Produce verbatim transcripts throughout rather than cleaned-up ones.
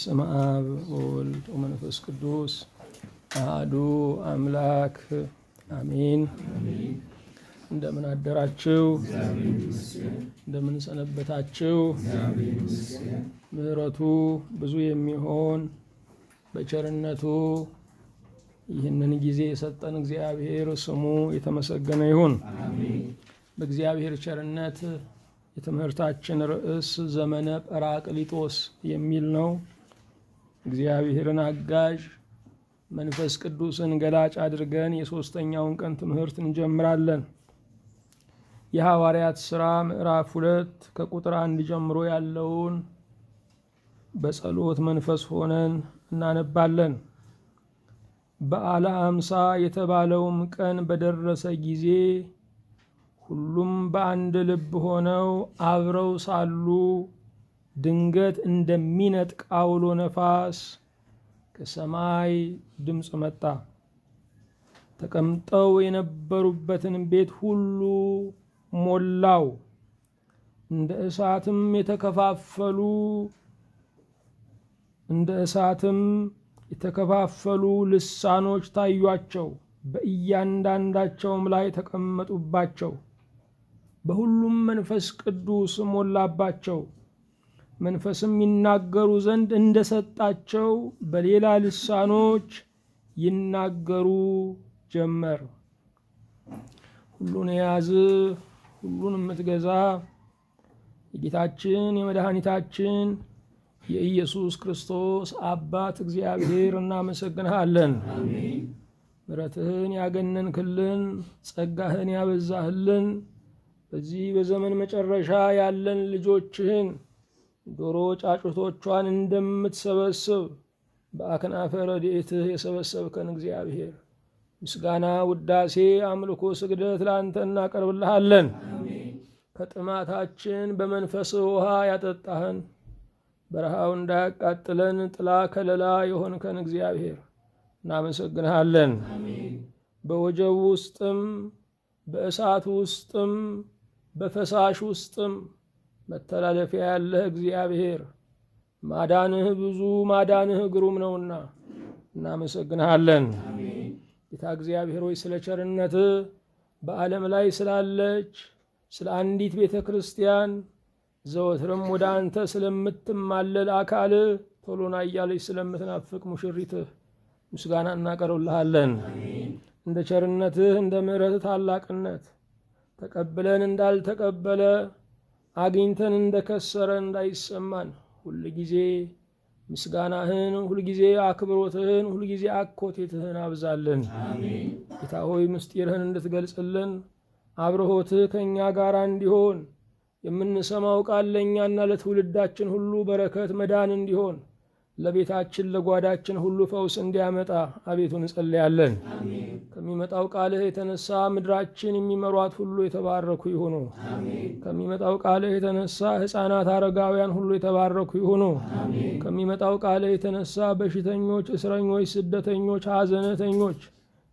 በስመ አብ ወወልድ ወመንፈስ ቅዱስ አሐዱ አምላክ አሜን። እንደምን አደራችሁ? እንደምን ሰነበታችሁ? ምሕረቱ ብዙ የሚሆን በቸርነቱ ይህንን ጊዜ የሰጠን እግዚአብሔር ስሙ የተመሰገነ ይሁን። አሜን። በእግዚአብሔር ቸርነት የተመረጣችን ራስ ዘመነ ጰራቅሊጦስ የሚል ነው። እግዚአብሔርን አጋዥ መንፈስ ቅዱስን ገላጭ አድርገን የሶስተኛውን ቀን ትምህርትን ጀምራለን። የሐዋርያት ሥራ ምዕራፍ ሁለት ከቁጥር አንድ ጀምሮ ያለውን በጸሎት መንፈስ ሆነን እናነባለን። በዓለ ሃምሳ የተባለውም ቀን በደረሰ ጊዜ ሁሉም በአንድ ልብ ሆነው አብረው ሳሉ ድንገት እንደሚነጥቅ አውሎ ነፋስ ከሰማይ ድምጽ መጣ። ተቀምጠው የነበሩበትን ቤት ሁሉ ሞላው። እንደ እሳትም የተከፋፈሉ እንደ እሳትም የተከፋፈሉ ልሳኖች ታዩአቸው፣ በእያንዳንዳቸውም ላይ ተቀመጡባቸው። በሁሉም መንፈስ ቅዱስ ሞላባቸው፣ መንፈስም ይናገሩ ዘንድ እንደሰጣቸው በሌላ ልሳኖች ይናገሩ ጀመር። ሁሉን ያዝ ሁሉን ምትገዛ ጌታችን የመድኃኒታችን የኢየሱስ ክርስቶስ አባት እግዚአብሔር እናመሰግንሃለን። አሜን። ምሕረትህን ያገነንክልን ጸጋህን ያበዛህልን በዚህ በዘመን መጨረሻ ያለን ልጆችህን ዶሮ ጫጩቶቿን እንደምትሰበስብ በአክናፈ ረድኤትህ የሰበሰብከን እግዚአብሔር ምስጋና ውዳሴ አምልኮ ስግደት ላንተ እናቀርብልሃለን። አሜን። ከጥማታችን በመንፈስ ውሃ ያጠጣህን በረሃው እንዳያቃጥለን ጥላ ከለላ የሆንከን እግዚአብሔር እናመሰግንሃለን። አሜን። በወጀብ ውስጥም በእሳት ውስጥም በፈሳሽ ውስጥም መተላለፊያ ያለህ እግዚአብሔር ማዳንህ ብዙ ማዳንህ ግሩም ነውና እናመሰግንሃለን። አሜን። ጌታ እግዚአብሔር ሆይ ስለ ቸርነትህ በዓለም ላይ ስላለች ስለ አንዲት ቤተክርስቲያን ዘወትርም ወደ አንተ ስለምትማለል አካል ቶሎና እያለች ስለምትናፍቅ ሙሽሪትህ ምስጋና እናቀርብልሃለን። አሜን። እንደ ቸርነትህ እንደ ምሕረትህ ታላቅነት ተቀበለን እንዳልተቀበለ አግኝተን እንደከሰረ እንዳይሰማን ሁሉ ጊዜ ምስጋናህን ሁሉ ጊዜ አክብሮትህን ሁሉ ጊዜ አኮቴትህን አብዛልን። አሜን። ጌታ ሆይ ምስጢርህን እንድትገልጽልን አብርሆትህ ከኛ ጋር እንዲሆን የምንሰማው ቃል ለኛና ለትውልዳችን ሁሉ በረከት መዳን እንዲሆን ለቤታችን ለጓዳችን ሁሉ ፈውስ እንዲያመጣ አቤቱ እንጸልያለን። አሜን። ከሚመጣው ቃልህ የተነሳ ምድራችን የሚመሯት ሁሉ የተባረኩ ይሁኑ። አሜን። ከሚመጣው ቃልህ የተነሳ ሕፃናት አረጋውያን ሁሉ የተባረኩ ይሁኑ። አሜን። ከሚመጣው ቃልህ የተነሳ በሽተኞች እስረኞች ስደተኞች ሐዘነተኞች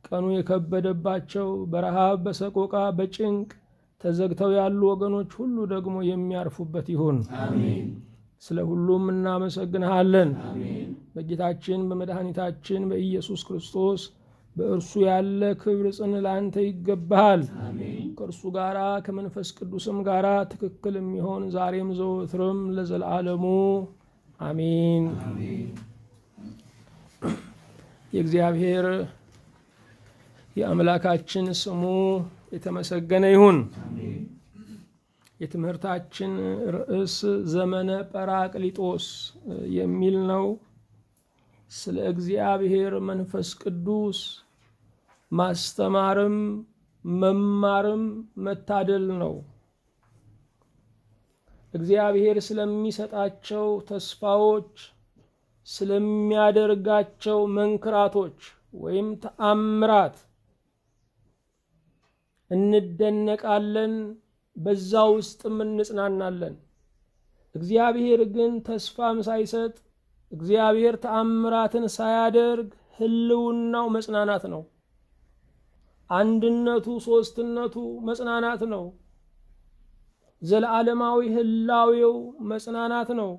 ቀኑ የከበደባቸው በረሃብ በሰቆቃ በጭንቅ ተዘግተው ያሉ ወገኖች ሁሉ ደግሞ የሚያርፉበት ይሁን። አሜን። ስለ ሁሉም እናመሰግንሃለን። አሜን። በጌታችን በመድኃኒታችን በኢየሱስ ክርስቶስ በእርሱ ያለ ክብር ጽን ላንተ ይገባል። አሜን። ከእርሱ ጋራ ከመንፈስ ቅዱስም ጋራ ትክክልም ይሆን ዛሬም ዘወትርም ለዘላለም አሜን። አሜን። የእግዚአብሔር የአምላካችን ስሙ የተመሰገነ ይሁን። አሜን። የትምህርታችን ራስ ዘመነ ጰራቅሊጦስ የሚል ነው። ስለ እግዚአብሔር መንፈስ ቅዱስ ማስተማርም መማርም መታደል ነው። እግዚአብሔር ስለሚሰጣቸው ተስፋዎች ስለሚያደርጋቸው መንክራቶች ወይም ተአምራት እንደነቃለን በዛው ውስጥም እንጽናናለን። እግዚአብሔር ግን ተስፋም ሳይሰጥ እግዚአብሔር ተአምራትን ሳያደርግ ህልውናው መጽናናት ነው። አንድነቱ ሶስትነቱ መጽናናት ነው። ዘላለማዊ ህላዌው መጽናናት ነው።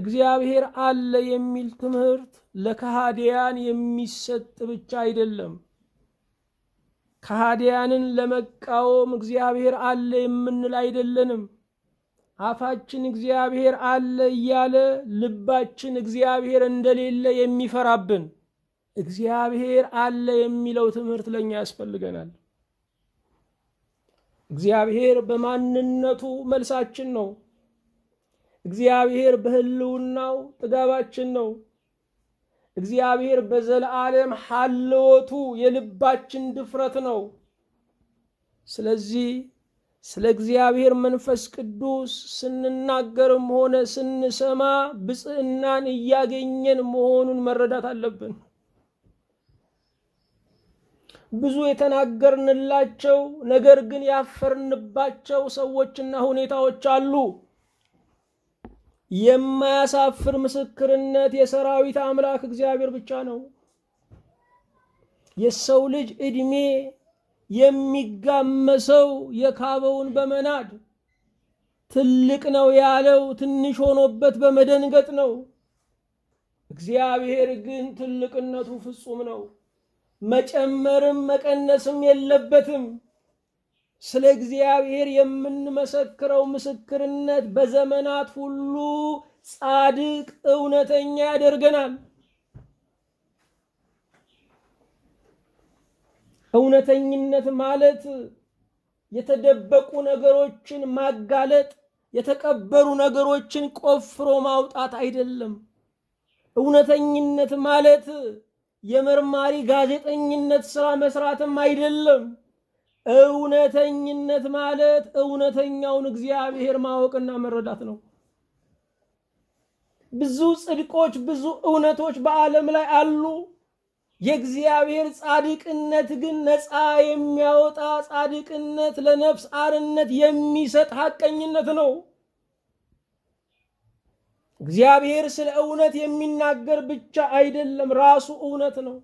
እግዚአብሔር አለ የሚል ትምህርት ለካህዲያን የሚሰጥ ብቻ አይደለም ካህዲያንን ለመቃወም እግዚአብሔር አለ የምንል አይደለንም አፋችን እግዚአብሔር አለ ይያለ ልባችን እግዚአብሔር እንደሌለ የሚፈራብን እግዚአብሔር አለ የሚለው ትምህርት ለኛ ያስፈልገናል እግዚአብሔር በማንነቱ መልሳችን ነው እግዚአብሔር በህልውናው ጥጋባችን ነው እግዚአብሔር በዘላለም ሐልወቱ የልባችን ድፍረት ነው ስለዚህ ስለ እግዚአብሔር መንፈስ ቅዱስ ስንናገርም ሆነ ስንሰማ ብጽዕናን ያገኘን መሆኑን መረዳት አለብን ብዙ የተናገርንላቸው ነገር ግን ያፈርንባቸው ሰዎችና ሁኔታዎች አሉ የማያሳፍር ምስክርነት የሰራዊት አምላክ እግዚአብሔር ብቻ ነው የሰው ልጅ እድሜ የሚጋመሰው የካበውን በመናድ ትልቅ ነው ያለው ትንሽ ሆኖበት በመደንገጥ ነው እግዚአብሔር ግን ትልቅነቱ ፍጹም ነው መጨመርም መቀነስም የለበትም ስለ እግዚአብሔር የምንመሰክረው ምስክርነት በዘመናት ሁሉ ጻድቅ እውነተኛ ያደርገናል እውነተኝነት ማለት የተደበቁ ነገሮችን ማጋለጥ የተቀበሩ ነገሮችን ቆፍሮ ማውጣት አይደለም እውነተኝነት ማለት የመርማሪ ጋዜጠኝነት ስራ መስራትም አይደለም እውነተኝነት ማለት እውነተኛውን እግዚአብሔር ማወቅና መረዳት ነው ብዙ ጽድቆች ብዙ እውነቶች በአለም ላይ አሉ የእግዚአብሔር ጻድቅነት ግን ነፃ የሚያወጣ ጻድቅነት ለነፍስ አርነት የሚሰጥ ሐቀኝነት ነው እግዚአብሔር ስለ እውነት የሚናገር ብቻ አይደለም ራሱ እውነት ነው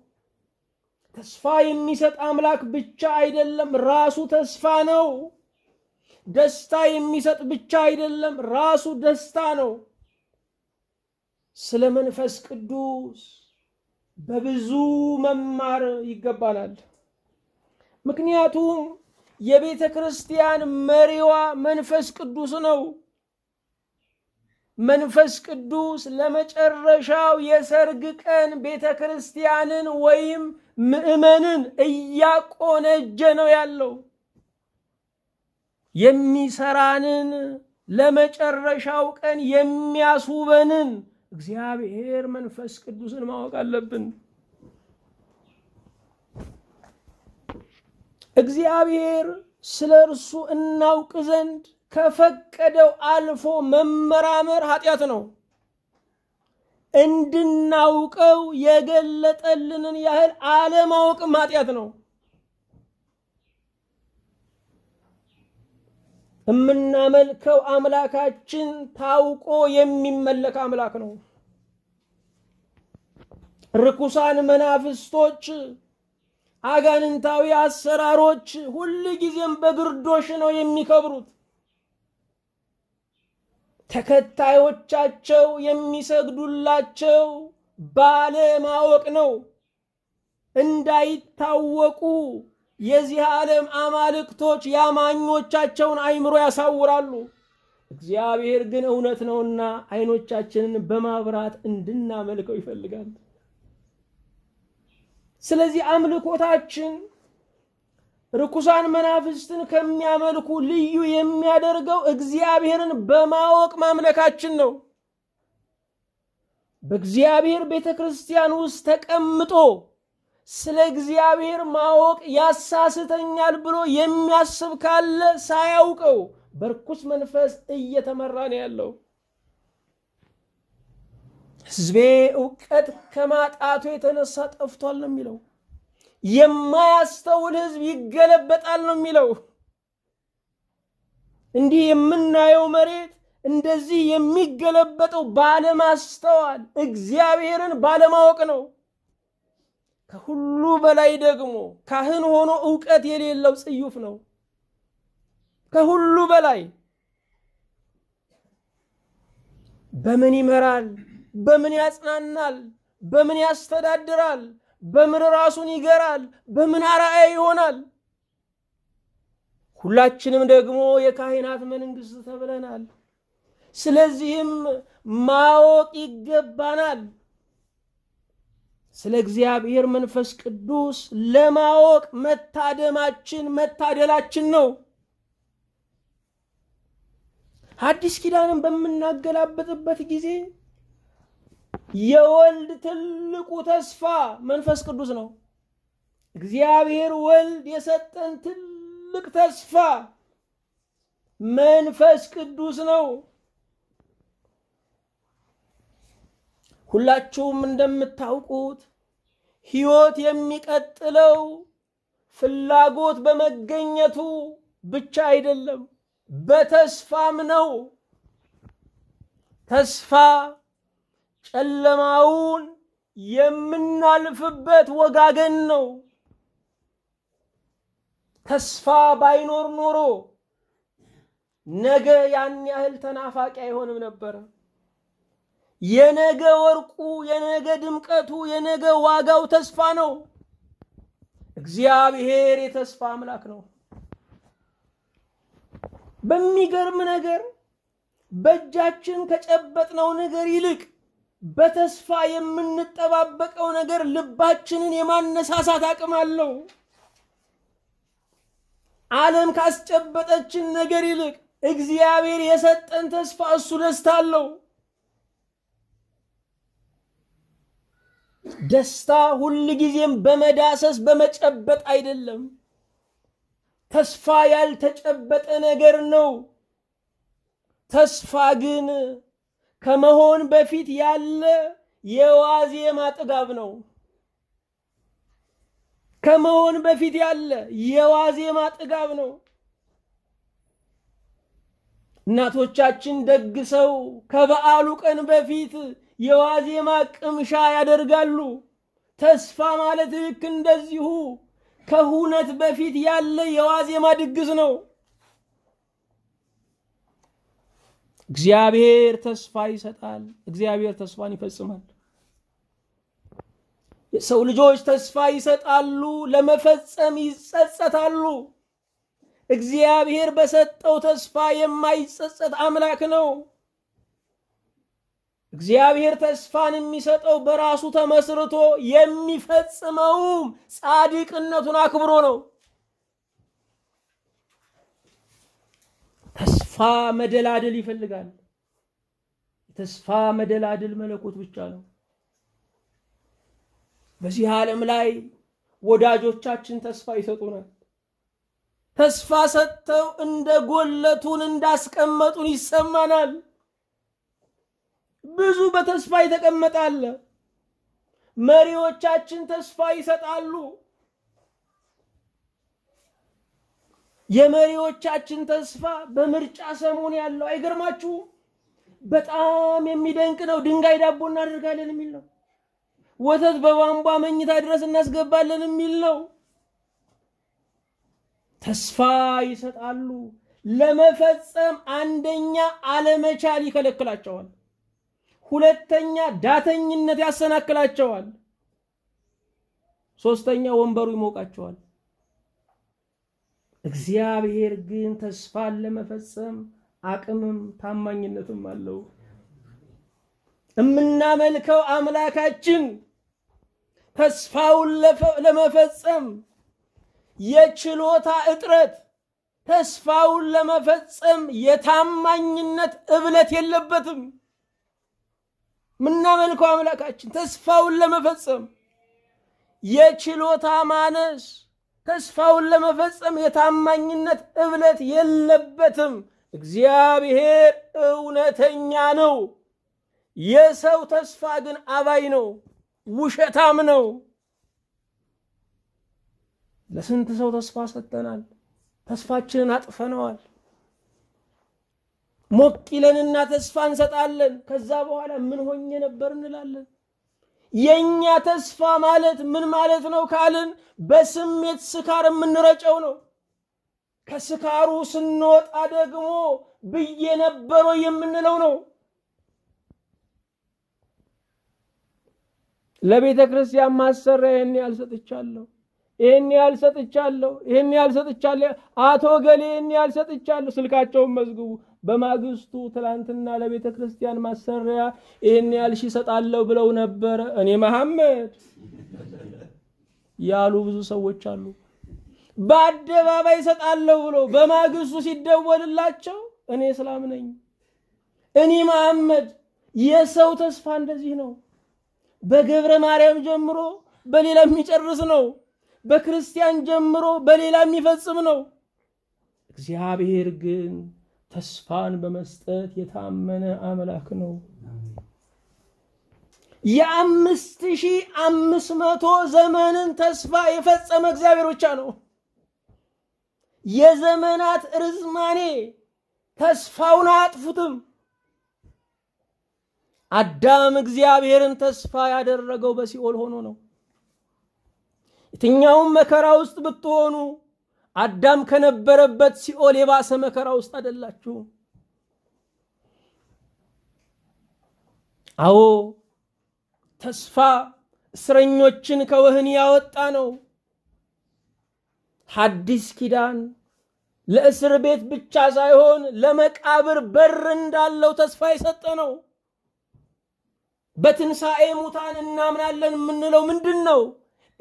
ተስፋ የሚሰጥ አምላክ ብቻ አይደለም ራሱ ተስፋ ነው ደስታ የሚሰጥ ብቻ አይደለም ራሱ ደስታ ነው ስለ መንፈስ ቅዱስ በብዙ መማር ይገባናል ምክንያቱም የቤተክርስቲያን መሪዋ መንፈስ ቅዱስ ነው መንፈስ ቅዱስ ለመጨረሻው የሰርግ ቀን ቤተክርስቲያንን ወይም ምእመናንን እያቆነጀ ነው ያለው የሚሰራንን ለመጨረሻው ቀን የሚያስውበንን እግዚአብሔር መንፈስ ቅዱስን ማወቅ አለብን እግዚአብሔር ስለ እርሱ እናውቅ ዘንድ ከፈቀደው አልፎ መመራመር ኃጢያት ነው እንድናውቀው የገለጠልንን ያህል አለማወቅ ኃጢያት ነው እምናመልከው አምላካችን ታውቆ የሚመለክ አምላክ ነው ርኩሳን መናፍስቶች አጋንንታዊ አሰራሮች ሁሉ ጊዜም በግርዶሽ ነው የሚከብሩት ተከታዮቻቸው የሚሰግዱላቸው ባለ ማወቅ ነው እንዳይታወቁ የዚህ ዓለም አማልክቶች ያማኞቻቸውን አይምሮ ያሳውራሉ እግዚአብሔር ግን እውነት ነውና አይኖቻችንን በማብራት እንድናመልከው ይፈልጋል ስለዚህ አምልኮታችን ርኩሳን መናፍስትን ከሚያመልኩ ልዩ የሚያደርገው እግዚአብሔርን በማወቅ ማምለካችን ነው በእግዚአብሔር ቤተክርስቲያን ውስጥ ተቀምጦ ስለ እግዚአብሔር ማወቅ ያሳስተኛል ብሎ የሚያስብ ካለ ሳያውቀው በርኩስ መንፈስ እየተመራ ነው ያለው ሕዝቤ ዕውቀት ከማጣቱ የተነሳ ጠፍቷል ነው የሚለው የማያስተውል ሕዝብ ይገለበጣል ነው የሚለው እንዲህ የምናየው መሬት እንደዚህ የሚገለበጠው ባለማስተዋል እግዚአብሔርን ባለማወቅ ነው ከሁሉ በላይ ደግሞ ካህን ሆኖ ዕውቀት የሌለው ጽዩፍ ነው ከሁሉ በላይ በምን ይመራል በምን ያጽናናል በምን ያስተዳድራል በምን ራሱን ይገራል በምን አራአይ ይሆናል ሁላችንም ደግሞ የካህናት መንግስት ተብለናል ስለዚህም ማወቅ ይገባናል ስለ እግዚአብሔር መንፈስ ቅዱስ ለማወቅ መታደማችን መታደላችን ነው ሐዲስ ኪዳንን በመናገላበትበት ጊዜ የወልድ ትልቁ ተስፋ መንፈስ ቅዱስ ነው እግዚአብሔር ወልድ የሰጠን ትልቅ ተስፋ መንፈስ ቅዱስ ነው ሁላችሁም እንደምታውቁት ሕይወት የሚቀጥለው ፍላጎት በመገኘቱ ብቻ አይደለም በተስፋም ነው ተስፋ ጨለማውን የምናልፍበት ወጋገን ነው ተስፋ ባይኖር ኖሮ ነገ ያን ያህል ተናፋቂ አይሆንም ነበር የነገ ወርቁ የነገ ድምቀቱ የነገ ዋጋው ተስፋ ነው እግዚአብሔር የተስፋ አምላክ ነው በሚገርም ነገር በእጃችን ከጨበጥነው ነገር ይልቅ በተስፋ የምንጠባበቀው ነገር ልባችንን የማነሳሳት አቅም አለው ዓለም ካስጨበጠችን ነገር ይልቅ እግዚአብሔር የሰጠን ተስፋ እሱ ደስታ አለው ደስታ ሁሉ ጊዜም በመዳሰስ በመጨበጥ አይደለም ተስፋ ያልተጨበጠ ነገር ነው ተስፋ ግን ከመሆን በፊት ያለ የዋዜማ ጥጋብ ነው ከመሆን በፊት ያለ የዋዜማ ጥጋብ ነው እናቶቻችን ደግሰው ከበዓሉ ቀን በፊት የዋዜማ ቅምሻ ያደርጋሉ ተስፋ ማለት እንደዚሁ ከሁነት በፊት ያለ የዋዜማ ድግስ ነው እግዚአብሔር ተስፋ ይሰጣል እግዚአብሔር ተስፋን ይፈጽማል የሰው ልጆች ተስፋ ይሰጣሉ ለመፈጸም ይጸጸታሉ እግዚአብሔር በሰጠው ተስፋ የማይጸጸት አምላክ ነው እግዚአብሔር ተስፋን የሚሰጠው በራሱ ተመስርቶ የሚፈጽመው ጻድቅነቱን አክብሮ ነው ተስፋ መደላደል ይፈልጋል ተስፋ መደላደል መለኮት ብቻ ነው በዚህ ዓለም ላይ ወዳጆቻችን ተስፋ ይሰጡናል ተስፋ ሰጥተው እንደጎለቱን እንዳስቀመጡን ይሰማናል ብዙ በተስፋ ይተቀመጣል መሪዎቻችን ተስፋ ይሰጣሉ የመሪዎቻችን ተስፋ በምርጫ ሰሞን ያለው አይገርማችሁ በጣም የሚደንቅ ነው ድንጋይ ዳቦ እናደርጋለን የሚል ነው ወተት በቧንቧ መኝታ ድረስ እናስገባለን የሚል ነው ተስፋ ይሰጣሉ ለመፈጸም አንደኛ አለመቻል ይከለክላቸዋል ሁለተኛ ዳተኝነት ያሰናክላቸዋል ሶስተኛ ወንበሩ ይሞቃቸዋል እግዚአብሔር ግን ተስፋ ለመፈጸም አቅምም ታማኝነትም አለው እምናመልከው አምላካችን ተስፋውን ለመፈጸም የችሎታ እጥረት ተስፋውን ለመፈጸም የታማኝነት እብለት የለበትም ምናመልከው አምላካችን ተስፋውን ለመፈጸም የችሎታ ማነስ ተስፋውን ለመፈጸም የታማኝነት እብለት የለበትም እግዚአብሔር እውነተኛ ነው የሰው ተስፋ ግን አባይ ነው ውሸታም ነው ለስንት ሰው ተስፋ ሰጠናል ተስፋችንን አጥፈነዋል ሞቅለንና ተስፋ እንሰጣለን ከዛ በኋላ ምን ሆኜ ነበር እንላለን የኛ ተስፋ ማለት ምን ማለት ነው ካልን በስሜት ስካር ምንረጨው ነው ከስካሩ ስንወጣ ደግሞ በየነበረው የምንለው ነው ለቤተ ክርስቲያን ማሰረ ይሄን ያልሰጥቻለሁ ይሄን ያልሰጥቻለሁ ይሄን ያልሰጥቻለሁ አቶ ገሌ ይሄን ያልሰጥቻለሁ ስልካቸውን መዝግቡ በማግስቱ ትላንትና ለቤተ ክርስቲያን ማሰረ ይሄን ያልሽ ሰጣለሁ ብለው ነበር እኔ መሐመድ ያሉ ብዙ ሰዎች አሉ ባደባባይ ሰጣለሁ ብለው በማግስቱ ሲደወልላቸው እኔ እስላም ነኝ እኔ መሐመድ የሰው ተስፋ እንደዚህ ነው በገብረ ማርያም ጀምሮ በሌላ የሚጨርስ ነው በክርስቲያን ጀምሮ በሌላ የሚፈጽም ነው እግዚአብሔር ግን ተስፋን በመስጠት የታመነ አምላክ ነው የ5500 ዘመንን ተስፋ የፈጸመ እግዚአብሔር ብቻ ነው የዘመናት ርዝማኔ ተስፋውን አጥፉትም አዳም እግዚአብሔርን ተስፋ ያደረገው በሲኦል ሆኖ ነው እትኛው መከራ ውስጥ ብትሆኑ አዳም ከነበረበት ሲኦል የባሰ መከራ ውስጥ አይደላችሁ አዎ ተስፋ እስረኞችን ከወህኒ ያወጣ ነው ሐዲስ ኪዳን ለእስር ቤት ብቻ ሳይሆን ለመቃብር በር እንዳለው ተስፋ ይሰጠ ነው በትንሳኤ ሙታን እናምናለን ምንለው ምንድነው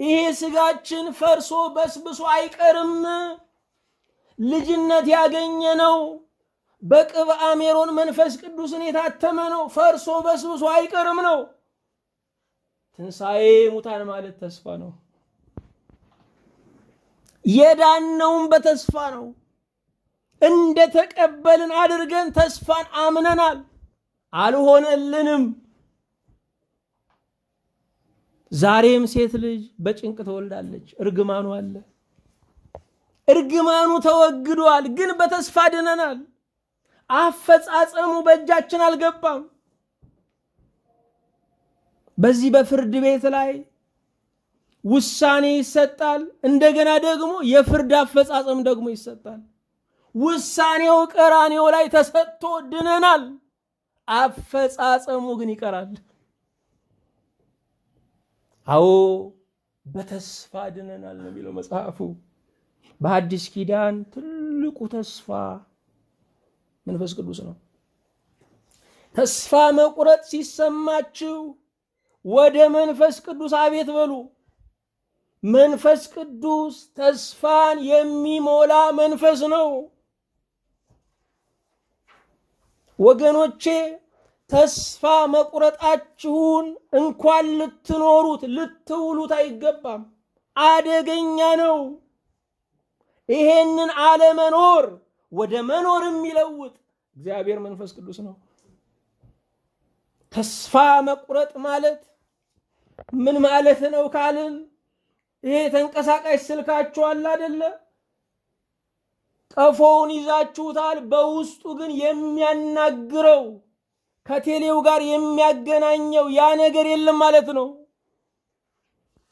ይሄ ስጋችን ፈርሶ በስብሶ አይቀርም ልጅነት ያገኘ ነው በቅብአ ሜሮን መንፈስ ቅዱስን የታተመ ነው ፈርሶ በስብሶ አይቀርም ነው ትንሳኤ ሙታን ማለት ተስፋ ነው የዳነውን በተስፋ ነው እንደ ተቀበልን አድርገን ተስፋን አምነናል አልሆነልንም ዛሬም ሴት ልጅ በጭንቅ ተወልዳለች እርግማኑ አለ እርግማኑ ተወግዷል ግን በተስፋ ድነናል አፈጻጸሙ በእጃችን አልገባም በዚህ በፍርድ ቤት ላይ ውሳኔ ይሰጣል እንደገና ደግሞ የፍርድ አፈጻጸም ደግሞ ይሰጣል ውሳኔው ቀራኔው ላይ ተሰጥቶ ድነናል አፈጻጸሙ ግን ይቀራል አዎ በተስፋ ድነናል ነው የሚለው መጽሐፉ በሐዲስ ኪዳን ትልቁ ተስፋ መንፈስ ቅዱስ ነው ተስፋ መቁረጥ ሲሰማችሁ ወደ መንፈስ ቅዱስ አቤት በሉ መንፈስ ቅዱስ ተስፋን የሚሞላ መንፈስ ነው ወገኖቼ ተስፋ መቁረጣችሁን እንኳን ልትኖሩት ልትውሉት አይገባም አደገኛ ነው ይሄንን አለመኖር ወደ መኖር የሚለውጥ እግዚአብሔር መንፈስ ቅዱስ ነው ተስፋ መቁረጥ ማለት ምን ማለት ነው ካልን ይሄ ተንቀሳቃሽ ስልካችሁ አለ አይደለ ቀፎውን ይዛችሁታል በውስጡ ግን የሚያናግረው ከቴሌው ጋር የሚያገናኘው ያ ነገር የለም ማለት ነው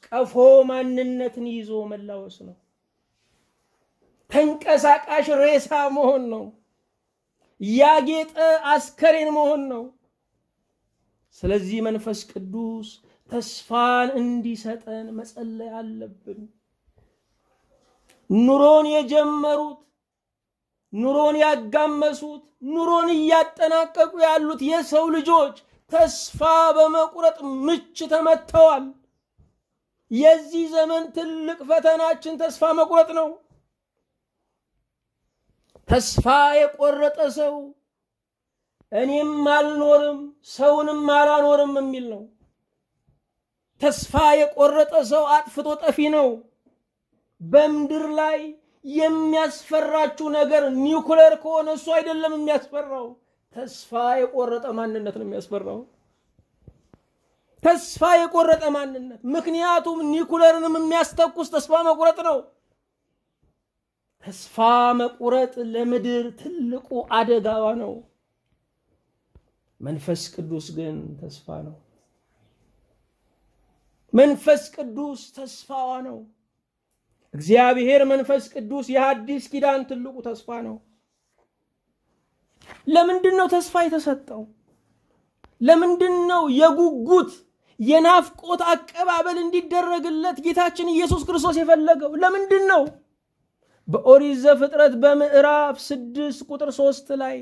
ቀፎ ማንነትን ይዞ መላወስ ነው ተንቀሳቃሽ ሬሳ መሆን ነው ያጌጠ አስከሬን መሆን ነው ስለዚህ መንፈስ ቅዱስ ተስፋን እንዲሰጠን መጸለይ አለብን ኑሮን የጀመሩት ኑሮን ያጋመሱት ኑሮን ያጠናቀቁ ያሉት የሰው ልጆች ተስፋ በመቁረጥ ምች ተመተዋል የዚህ ዘመን ትልቅ ፈተናችን ተስፋ መቁረጥ ነው ተስፋ የቆረጠ ሰው እኔም አልኖርም ሰውንም አላኖርም የሚል ነው ተስፋ የቆረጠ ሰው አጥፍቶ ጠፊ ነው በእምድር ላይ የሚያስፈራችሁ ነገር ኒውክሌር ከሆነ እሱ አይደለም የሚያስፈራው ተስፋ የቆረጠ ማንነት ነው የሚያስፈራው ተስፋ የቆረጠ ማንነት ምክንያቱም ኒውክሌርንም የሚያስተኩስ ተስፋ መቁረጥ ነው ተስፋ መቁረጥ ለምድር ትልቁ አደጋዋ ነው መንፈስ ቅዱስ ግን ተስፋ ነው መንፈስ ቅዱስ ተስፋዋ ነው እግዚአብሔር መንፈስ ቅዱስ የሐዲስ ኪዳን ትልቁ ተስፋ ነው ለምንድነው ተስፋ የተሰጠው ለምንድነው የጉጉት የናፍቆት አቀባበል እንዲደረግለት ጌታችን ኢየሱስ ክርስቶስ የፈለገው ለምንድን ነው? በኦሪት ዘፍጥረት በምዕራፍ ስድስት ቁጥር ሶስት ላይ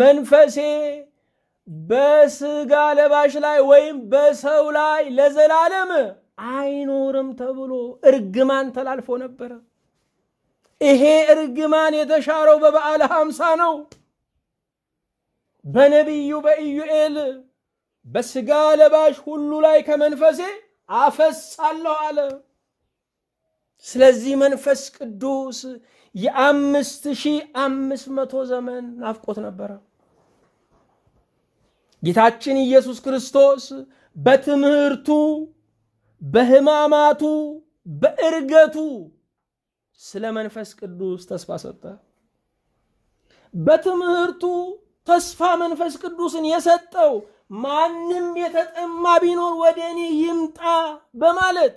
መንፈሴ በስጋ ለባሽ ላይ ወይም በሰው ላይ ለዘላለም አይኖርም ተብሎ እርግማን ተላልፎ ነበር። ይሄ እርግማን የተሻረው በበዓለ ሃምሳ ነው። በነቢዩ በኢዩኤል በስጋ ለባሽ ሁሉ ላይ ከመንፈሴ አፈሳለሁ አለ። ስለዚህ መንፈስ ቅዱስ የ5500 ዘመን ናፍቆት ነበር። ጌታችን ኢየሱስ ክርስቶስ በትምህርቱ በህማማቱ በእርገቱ ስለ መንፈስ ቅዱስ ተስፋ ሰጠ። በትምህርቱ ተስፋ መንፈስ ቅዱስን የሰጠው ማንም የተጠማ ቢኖር ወደኔ ይምጣ በማለት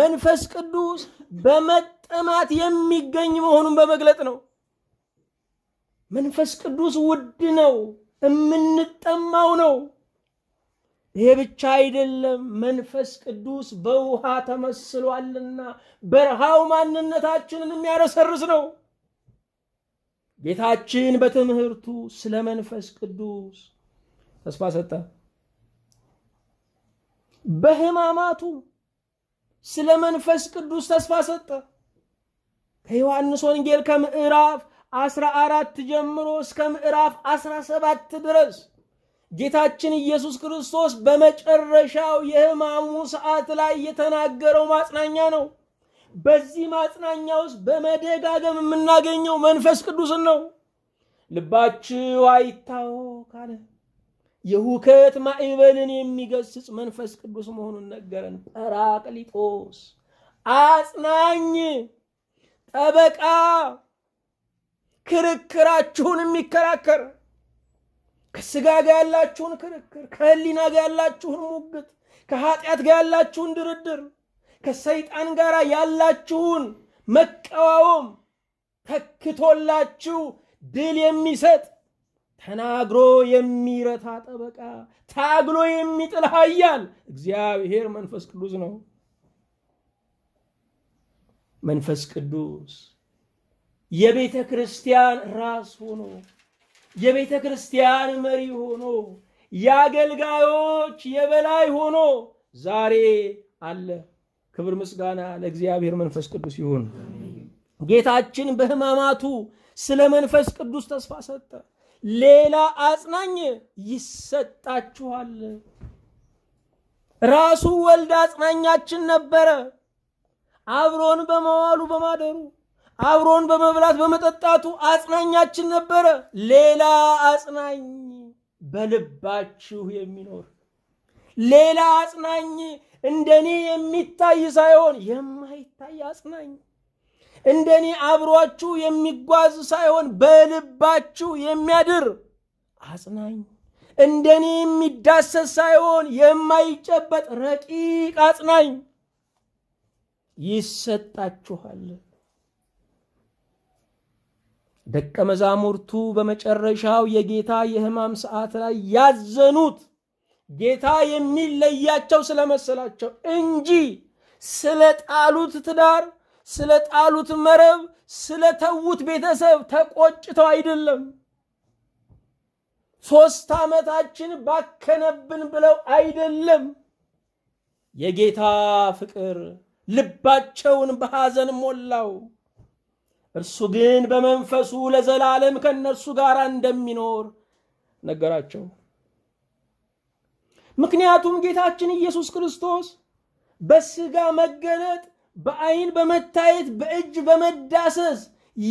መንፈስ ቅዱስ በመጠማት የሚገኝ መሆኑን በመግለጽ ነው። መንፈስ ቅዱስ ውድ ነው፣ እምንጠማው ነው። ይሄ ብቻ አይደለም፣ መንፈስ ቅዱስ በውሃ ተመስሏልና በርሃው ማንነታችንን የሚያረሰርስ ነው። ጌታችን በትምህርቱ ስለ መንፈስ ቅዱስ ተስፋ ሰጠ። በህማማቱ ስለ መንፈስ ቅዱስ ተስፋ ሰጠ። ከዮሐንስ ወንጌል ከምዕራፍ አስራ አራት ጀምሮ እስከ ምዕራፍ አስራ ሰባት ድረስ ጌታችን ኢየሱስ ክርስቶስ በመጨረሻው የህማሙ ሰዓት ላይ የተናገረው ማጽናኛ ነው። በዚህ ማጽናኛውስ በመደጋገም የምናገኘው መንፈስ ቅዱስን ነው። ልባችሁ አይታወክ አለ። የሁከት ማዕበልን የሚገስጽ መንፈስ ቅዱስ መሆኑን ነገረን። ጰራቅሊጦስ አጽናኝ፣ ጠበቃ፣ ክርክራችሁን የሚከራከር ከስጋ ጋር ያላችሁን ክርክር፣ ከህሊና ጋር ያላችሁን ሙግት፣ ከኃጢአት ጋር ያላችሁን ድርድር፣ ከሰይጣን ጋር ያላችሁን መቃወም ተክቶላችሁ ድል የሚሰጥ ተናግሮ የሚረታ ጠበቃ፣ ታግሎ የሚጥል ኃያል እግዚአብሔር መንፈስ ቅዱስ ነው። መንፈስ ቅዱስ የቤተ ክርስቲያን ራስ ሆኖ የቤተ ክርስቲያን መሪ ሆኖ ያገልጋዮች የበላይ ሆኖ ዛሬ አለ። ክብር ምስጋና ለእግዚአብሔር መንፈስ ቅዱስ ይሁን። ጌታችን በህማማቱ ስለ መንፈስ ቅዱስ ተስፋ ሰጠ። ሌላ አጽናኝ ይሰጣችኋል። ራሱ ወልድ አጽናኛችን ነበረ። አብሮን በመዋሉ በማደሩ አብሮን በመብላት በመጠጣቱ አጽናኛችን ነበረ። ሌላ አጽናኝ በልባችሁ የሚኖር፣ ሌላ አጽናኝ እንደኔ የሚታይ ሳይሆን የማይታይ አጽናኝ፣ እንደኔ አብሯችሁ የሚጓዝ ሳይሆን በልባችሁ የሚያድር አጽናኝ፣ እንደኔ የሚዳሰስ ሳይሆን የማይጨበጥ ረቂቅ አጽናኝ ይሰጣችኋል። ደቀ መዛሙርቱ በመጨረሻው የጌታ የህማም ሰዓት ላይ ያዘኑት ጌታ የሚለያቸው ስለመሰላቸው እንጂ ስለጣሉት ትዳር፣ ስለጣሉት መረብ፣ ስለተውት ቤተሰብ ተቆጭተው አይደለም። ሶስት አመታችን ባከነብን ብለው አይደለም። የጌታ ፍቅር ልባቸውን በሐዘን ሞላው። እርሱ ግን በመንፈሱ ለዘላለም ከነርሱ ጋር እንደሚኖር ነገራቸው። ምክንያቱም ጌታችን ኢየሱስ ክርስቶስ በስጋ መገለጥ፣ በአይን በመታየት፣ በእጅ በመዳሰስ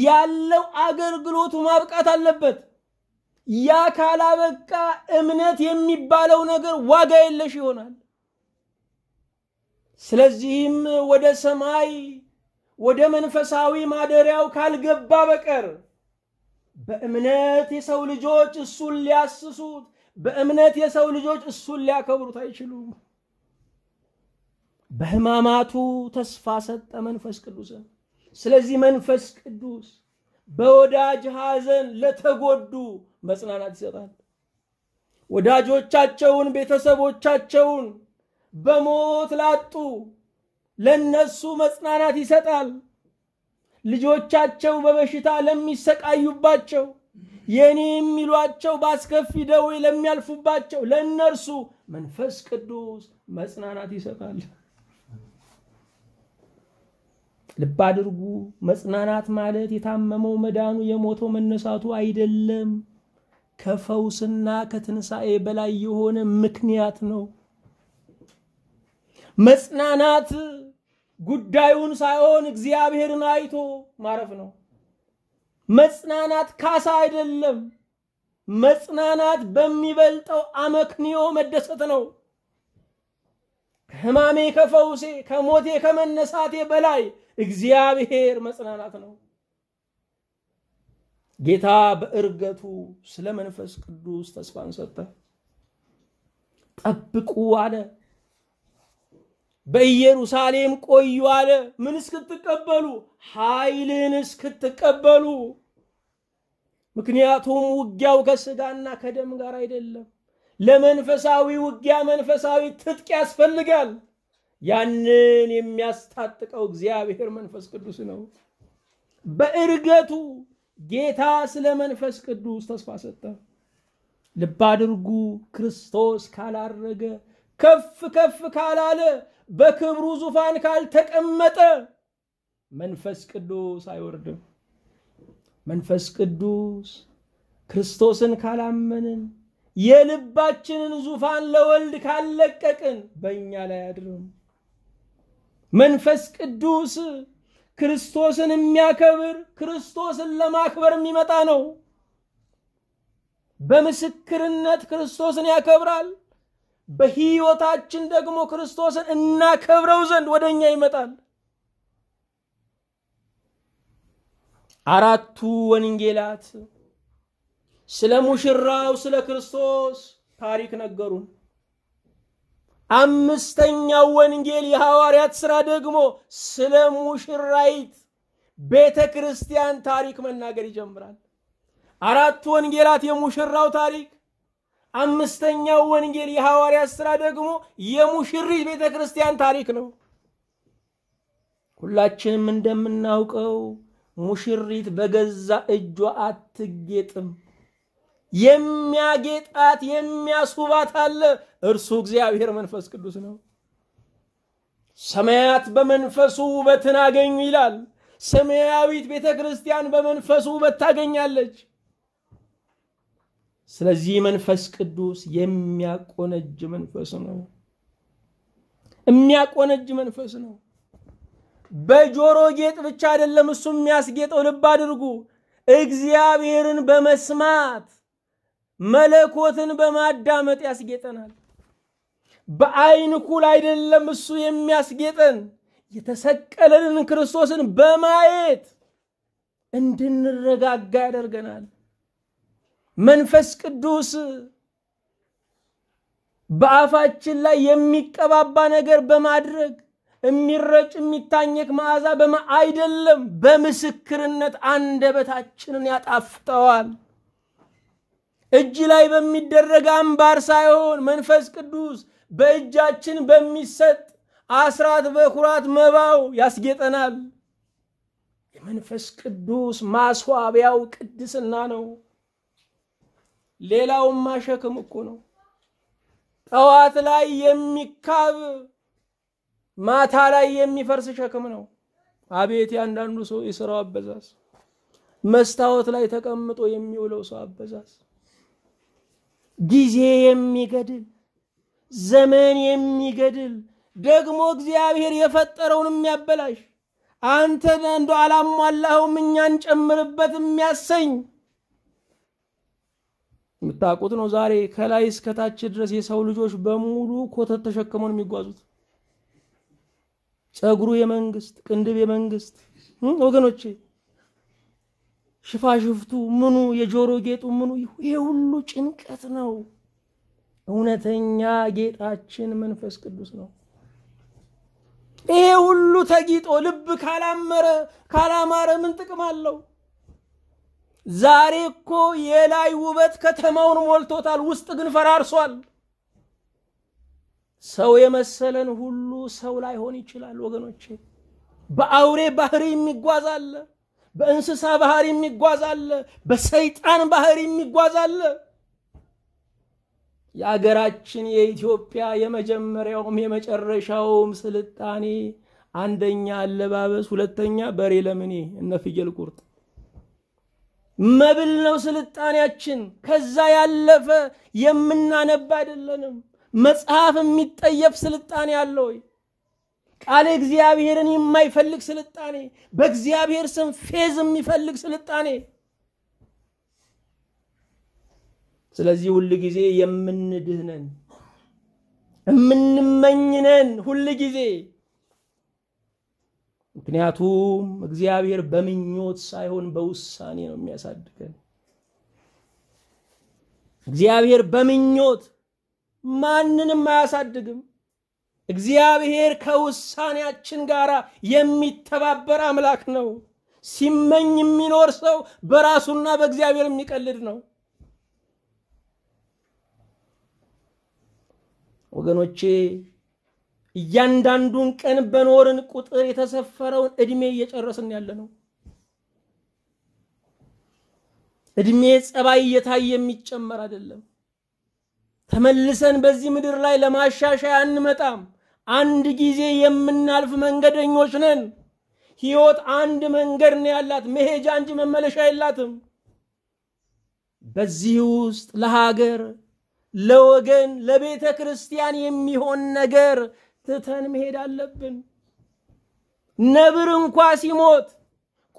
ያለው አገልግሎቱ ማብቃት አለበት። ያ ካላበቃ እምነት የሚባለው ነገር ዋጋ የለሽ ይሆናል። ስለዚህም ወደ ሰማይ ወደ መንፈሳዊ ማደሪያው ካልገባ በቀር በእምነት የሰው ልጆች እሱን ሊያስሱት፣ በእምነት የሰው ልጆች እሱን ሊያከብሩት አይችሉም። በህማማቱ ተስፋ ሰጠ መንፈስ ቅዱስ። ስለዚህ መንፈስ ቅዱስ በወዳጅ ሐዘን ለተጎዱ መጽናናት ይሰጣል። ወዳጆቻቸውን ቤተሰቦቻቸውን በሞት ላጡ ለነሱ መጽናናት ይሰጣል ልጆቻቸው በበሽታ ለሚሰቃዩባቸው የኔም ይሏቸው ባስከፊ ደዌ ለሚያልፉባቸው ለነርሱ መንፈስ ቅዱስ መጽናናት ይሰጣል ልብ አድርጉ መጽናናት ማለት የታመመው መዳኑ የሞተው መነሳቱ አይደለም ከፈውስና ከትንሳኤ በላይ የሆነ ምክንያት ነው መጽናናት ጉዳዩን ሳይሆን እግዚአብሔርን አይቶ ማረፍ ነው መጽናናት ካሳ አይደለም መጽናናት በሚበልጠው አመክንዮ መደሰት ነው ከማሜ ከፈውሴ ከሞቴ ከመነሳቴ በላይ እግዚአብሔር መጽናናት ነው ጌታ በእርገቱ ስለ መንፈስ ቅዱስ ተስፋን ሰጠ ጠብቁ አለ በኢየሩሳሌም ቆዩ አለ ምን እስክትቀበሉ ኃይልን እስክትቀበሉ ምክንያቱም ውጊያው ከስጋና ከደም ጋር አይደለም ለመንፈሳዊ ውጊያ መንፈሳዊ ትጥቅ ያስፈልጋል ያንን የሚያስታጥቀው እግዚአብሔር መንፈስ ቅዱስ ነው በእርገቱ ጌታ ስለ መንፈስ ቅዱስ ተስፋ ሰጠ ልብ አድርጉ ክርስቶስ ካላረገ ከፍ ከፍ ካላለ በክብሩ ዙፋን ካልተቀመጠ መንፈስ ቅዱስ አይወርድም መንፈስ ቅዱስ ክርስቶስን ካላመንን የልባችንን ዙፋን ለወልድ ካልለቀቅን በእኛ ላይ አድርም መንፈስ ቅዱስ ክርስቶስን የሚያከብር ክርስቶስን ለማክበር የሚመጣ ነው በመስክርነት ክርስቶስን ያከብራል በሕይወታችን ደግሞ ክርስቶስን እናከብረው ዘንድ ወደኛ ይመጣል አራቱ ወንጌላት ስለ ሙሽራው ስለ ክርስቶስ ታሪክ ነገሩን አምስተኛው ወንጌል የሐዋርያት ሥራ ደግሞ ስለ ሙሽራይት ቤተክርስቲያን ታሪክ መናገር ይጀምራል አራቱ ወንጌላት የሙሽራው ታሪክ አምስተኛው ወንጌል የሐዋርያት ሥራ ደግሞ የሙሽሪት ቤተክርስቲያን ታሪክ ነው ሁላችንም እንደምናውቀው ሙሽሪት በገዛ እጇ አትጌጥም የሚያጌጣት የሚያስውባት አለ እርሱ እግዚአብሔር መንፈስ ቅዱስ ነው ሰማያት በመንፈሱ ውበትን አገኙ ይላል ሰማያዊት ቤተክርስቲያን በመንፈሱ ውበት ታገኛለች ስለዚህ መንፈስ ቅዱስ የሚያቆነጅ መንፈስ ነው የሚያቆነጅ መንፈስ ነው በጆሮ ጌጥ ብቻ አይደለም እሱ የሚያስጌጠው ልብ አድርጉ እግዚአብሔርን በመስማት መለኮትን በማዳመጥ ያስጌጠናል በአይን ኩል አይደለም እሱ የሚያስጌጠን የተሰቀለልን ክርስቶስን በማየት እንድንረጋጋ ያደርገናል መንፈስ ቅዱስ በአፋችን ላይ የሚቀባባ ነገር በማድረግ የሚረጭ የሚታኘክ ማዓዛ በማ አይደለም በመስክርነት አንደበታችንን ያጣፍጠዋል እጅ ላይ በሚደረግ አንባር ሳይሆን መንፈስ ቅዱስ በእጃችን በሚሰጥ አስራት በኩራት መባው ያስጌጠናል የመንፈስ ቅዱስ ማስዋቢያው ቅድስና ነው ሌላው ማሸክም እኮ ነው ጣዋት ላይ የሚካብ ማታ ላይ የሚፈርስ ሸክም ነው አቤት ያንዳንዱ ሰው ይስራው አበዛስ መስታወት ላይ ተቀምጦ የሚውለው ሰው አበዛስ ጊዜ የሚገድል ዘመን የሚገድል ደግሞ እግዚአብሔር የፈጠረውን የሚያበላሽ አንተ እንደ አላማላህው ምንኛን ጨምርበት የሚያሰኝ ምታቁት ነው ዛሬ ከላይ እስከ ታች ድረስ የሰው ልጆች በሙሉ ኮተት ተሸክመው የሚጓዙት ጸጉሩ የመንግስት ቅንድብ የመንግስት ወገኖቼ ሽፋሽፍቱ ምኑ የጆሮ ጌጡ ምኑ ይሄ ሁሉ ጭንቀት ነው እውነተኛ ጌጣችን መንፈስ ቅዱስ ነው ይሄ ሁሉ ተጊጦ ልብ ካላመረ ካላማረ ምን ጥቅም አለው ዛሬ እኮ የላይ ውበት ከተማውን ሞልቶታል ውስጥ ግን ፈራርሷል ሰው የመሰለን ሁሉ ሰው ላይ ሆን ይችላል ወገኖቼ በአውሬ ባህሪ የሚጓዛል በእንስሳ ባህሪ የሚጓዛል በሰይጣን ባህሪ የሚጓዛል ያገራችን የኢትዮጵያ የመጀመሪያው የመጨረሻው ስልጣኔ አንደኛ አለባበስ ሁለተኛ በሬ ለምኔ እና ፍየል ቁርጥ መብል ነው ስልጣኔያችን ከዛ ያለፈ የምናነባ አይደለንም መጽሐፍ የሚጠየፍ ስልጣኔ ያለው ቃል እግዚአብሔርን የማይፈልግ ስልጣኔ በእግዚአብሔር ስም ፌዝ የሚፈልግ ስልጣኔ ስለዚህ ሁሉ ጊዜ የምንድህነን የምንመኝነን ሁሉ ጊዜ ምክንያቱም እግዚአብሔር በሚኞት ሳይሆን በውሳኔ ነው የሚያሳድገን እግዚአብሔር በሚኞት ማንንም አያሳድግም እግዚአብሔር ከውሳኔያችን ጋራ የሚተባበር አምላክ ነው ሲመኝ የሚኖር ሰው በራሱና በእግዚአብሔር የሚቀልድ ነው ወገኖቼ ያንዳንዱን ቀን በኖርን ቁጥር የተሰፈረውን እድሜ እየጨረስን ያለነው እድሜ ጸባይ የታይ የሚጨመር አይደለም ተመልሰን በዚህ ምድር ላይ ለማሻሻያ አንመጣም አንድ ጊዜ የምናልፍ መንገደኞች ነን ሕይወት አንድ መንገድ ነው ያላት መሄጃ እንጂ መመለሻ የላትም በዚህ ውስጥ ለሀገር ለወገን ለቤተክርስቲያን የሚሆን ነገር ትተን መሄድ አለብን ነብር እንኳን ሲሞት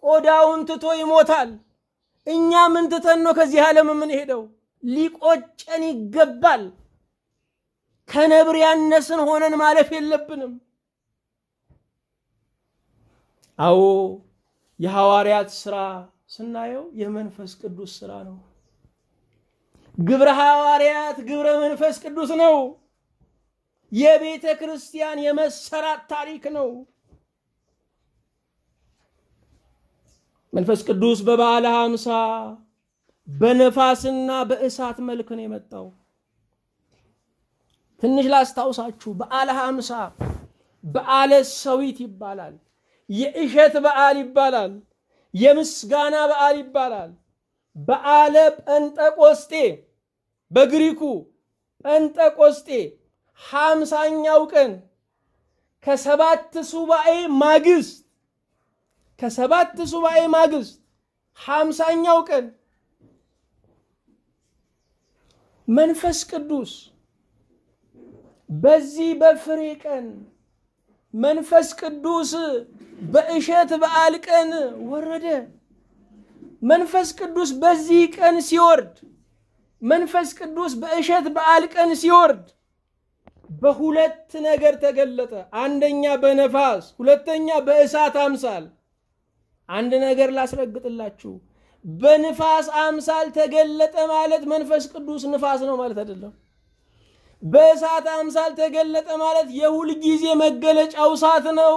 ቆዳውን ትቶ ይሞታል እኛ ምን ትተን ነው ከዚህ ዓለም ምን ሄደው ሊቆጨን ይገባል ከነብር ያነስን ሆነን ማለፍ የለብንም አዎ የሐዋርያት ሥራ ስናየው የመንፈስ ቅዱስ ሥራ ነው ግብረ ሐዋርያት ግብረ መንፈስ ቅዱስ ነው የቤተ ክርስቲያን የመሰራት ታሪክ ነው መንፈስ ቅዱስ በበዓለ ሃምሳ በነፋስና በእሳት መልክ ነው የመጣው ትንሽ ላስታውሳችሁ በዓለ ሃምሳ በዓለ ሰዊት ይባላል የእሸት በዓል ይባላል የምስጋና በዓል ይባላል በዓለ ጴንጤቆስጤ በግሪኩ ጴንጤቆስጤ ሃምሳኛው ቀን ከሰባት ሱባኤ ማግስት ከሰባት ሱባኤ ማግስት ሃምሳኛው ቀን መንፈስ ቅዱስ በዚህ በፍሬ ቀን መንፈስ ቅዱስ በእሸት በዓል ቀን ወረደ መንፈስ ቅዱስ በዚህ ቀን ሲወርድ መንፈስ ቅዱስ በእሸት በዓል ቀን ሲወርድ በሁለት ነገር ተገለጠ አንደኛ በነፋስ ሁለተኛ በእሳት አምሳል አንድ ነገር ላስረግጥላችሁ በነፋስ አምሳል ተገለጠ ማለት መንፈስ ቅዱስ ንፋስ ነው ማለት አይደለም በእሳት አምሳል ተገለጠ ማለት የሁል ጊዜ መገለጫው እሳት ነው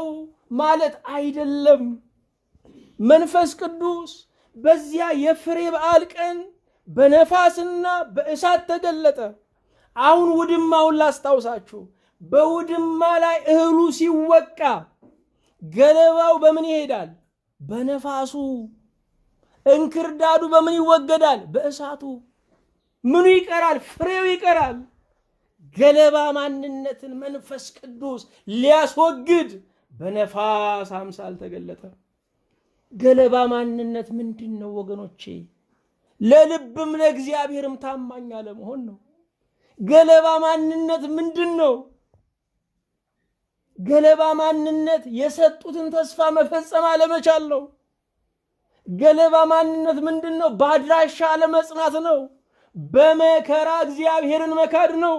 ማለት አይደለም መንፈስ ቅዱስ በዚያ የፍሬ በዓል ቀን በነፋስና በእሳት ተገለጠ አሁን ውድማውን ላስታውሳችሁ በውድማ ላይ እህሉ ሲወቃ ገለባው በምን ይሄዳል በነፋሱ እንክርዳዱ በምን ይወገዳል በእሳቱ ምኑ ይቀራል ፍሬው ይቀራል ገለባ ማንነትን መንፈስ ቅዱስ ሊያስወግድ በነፋስ አምሳል ተገለጠ ገለባ ማንነት ምንድነው ወገኖቼ ለልብም ለእግዚአብሔርም ታማኝ አለመሆን ነው ገለባ ማንነት ምንድነው ገለባ ማንነት የሰጡትን ተስፋ መፈጸም አለመቻል ነው ገለባ ማንነት ምንድነው ባድራሻ አለመጽናት ነው በመከራ እግዚአብሔርን መካድ ነው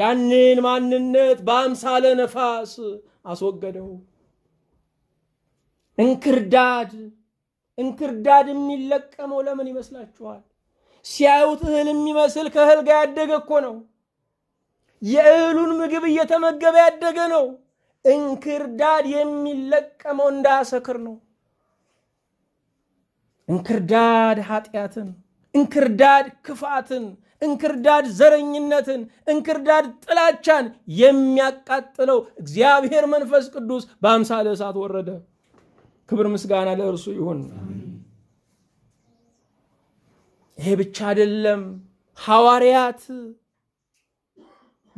ያንን ማንነት በአምሳለ ነፋስ አስወገደው እንክርዳድ እንክርዳድ የሚለቀመው ለምን ይመስላችኋል ሲያዩት እህል የሚመስል ከእህል ጋር ያደገ እኮ ነው የእህሉን ምግብ እየተመገበ ያደገ ነው እንክርዳድ የሚለቀመው እንዳሰክር ነው انكرداد هاتياتن انكرداد كفاتن انكرداد زرنينتن انكرداد طلاچان يمياقاتلو እግዚአብሔር መንፈስ ቅዱስ በአምሳለ ሰዓት ወረደ ክብር ምስጋና ለእርሱ ይሁን ይሄ ብቻ አይደለም ሐዋርያት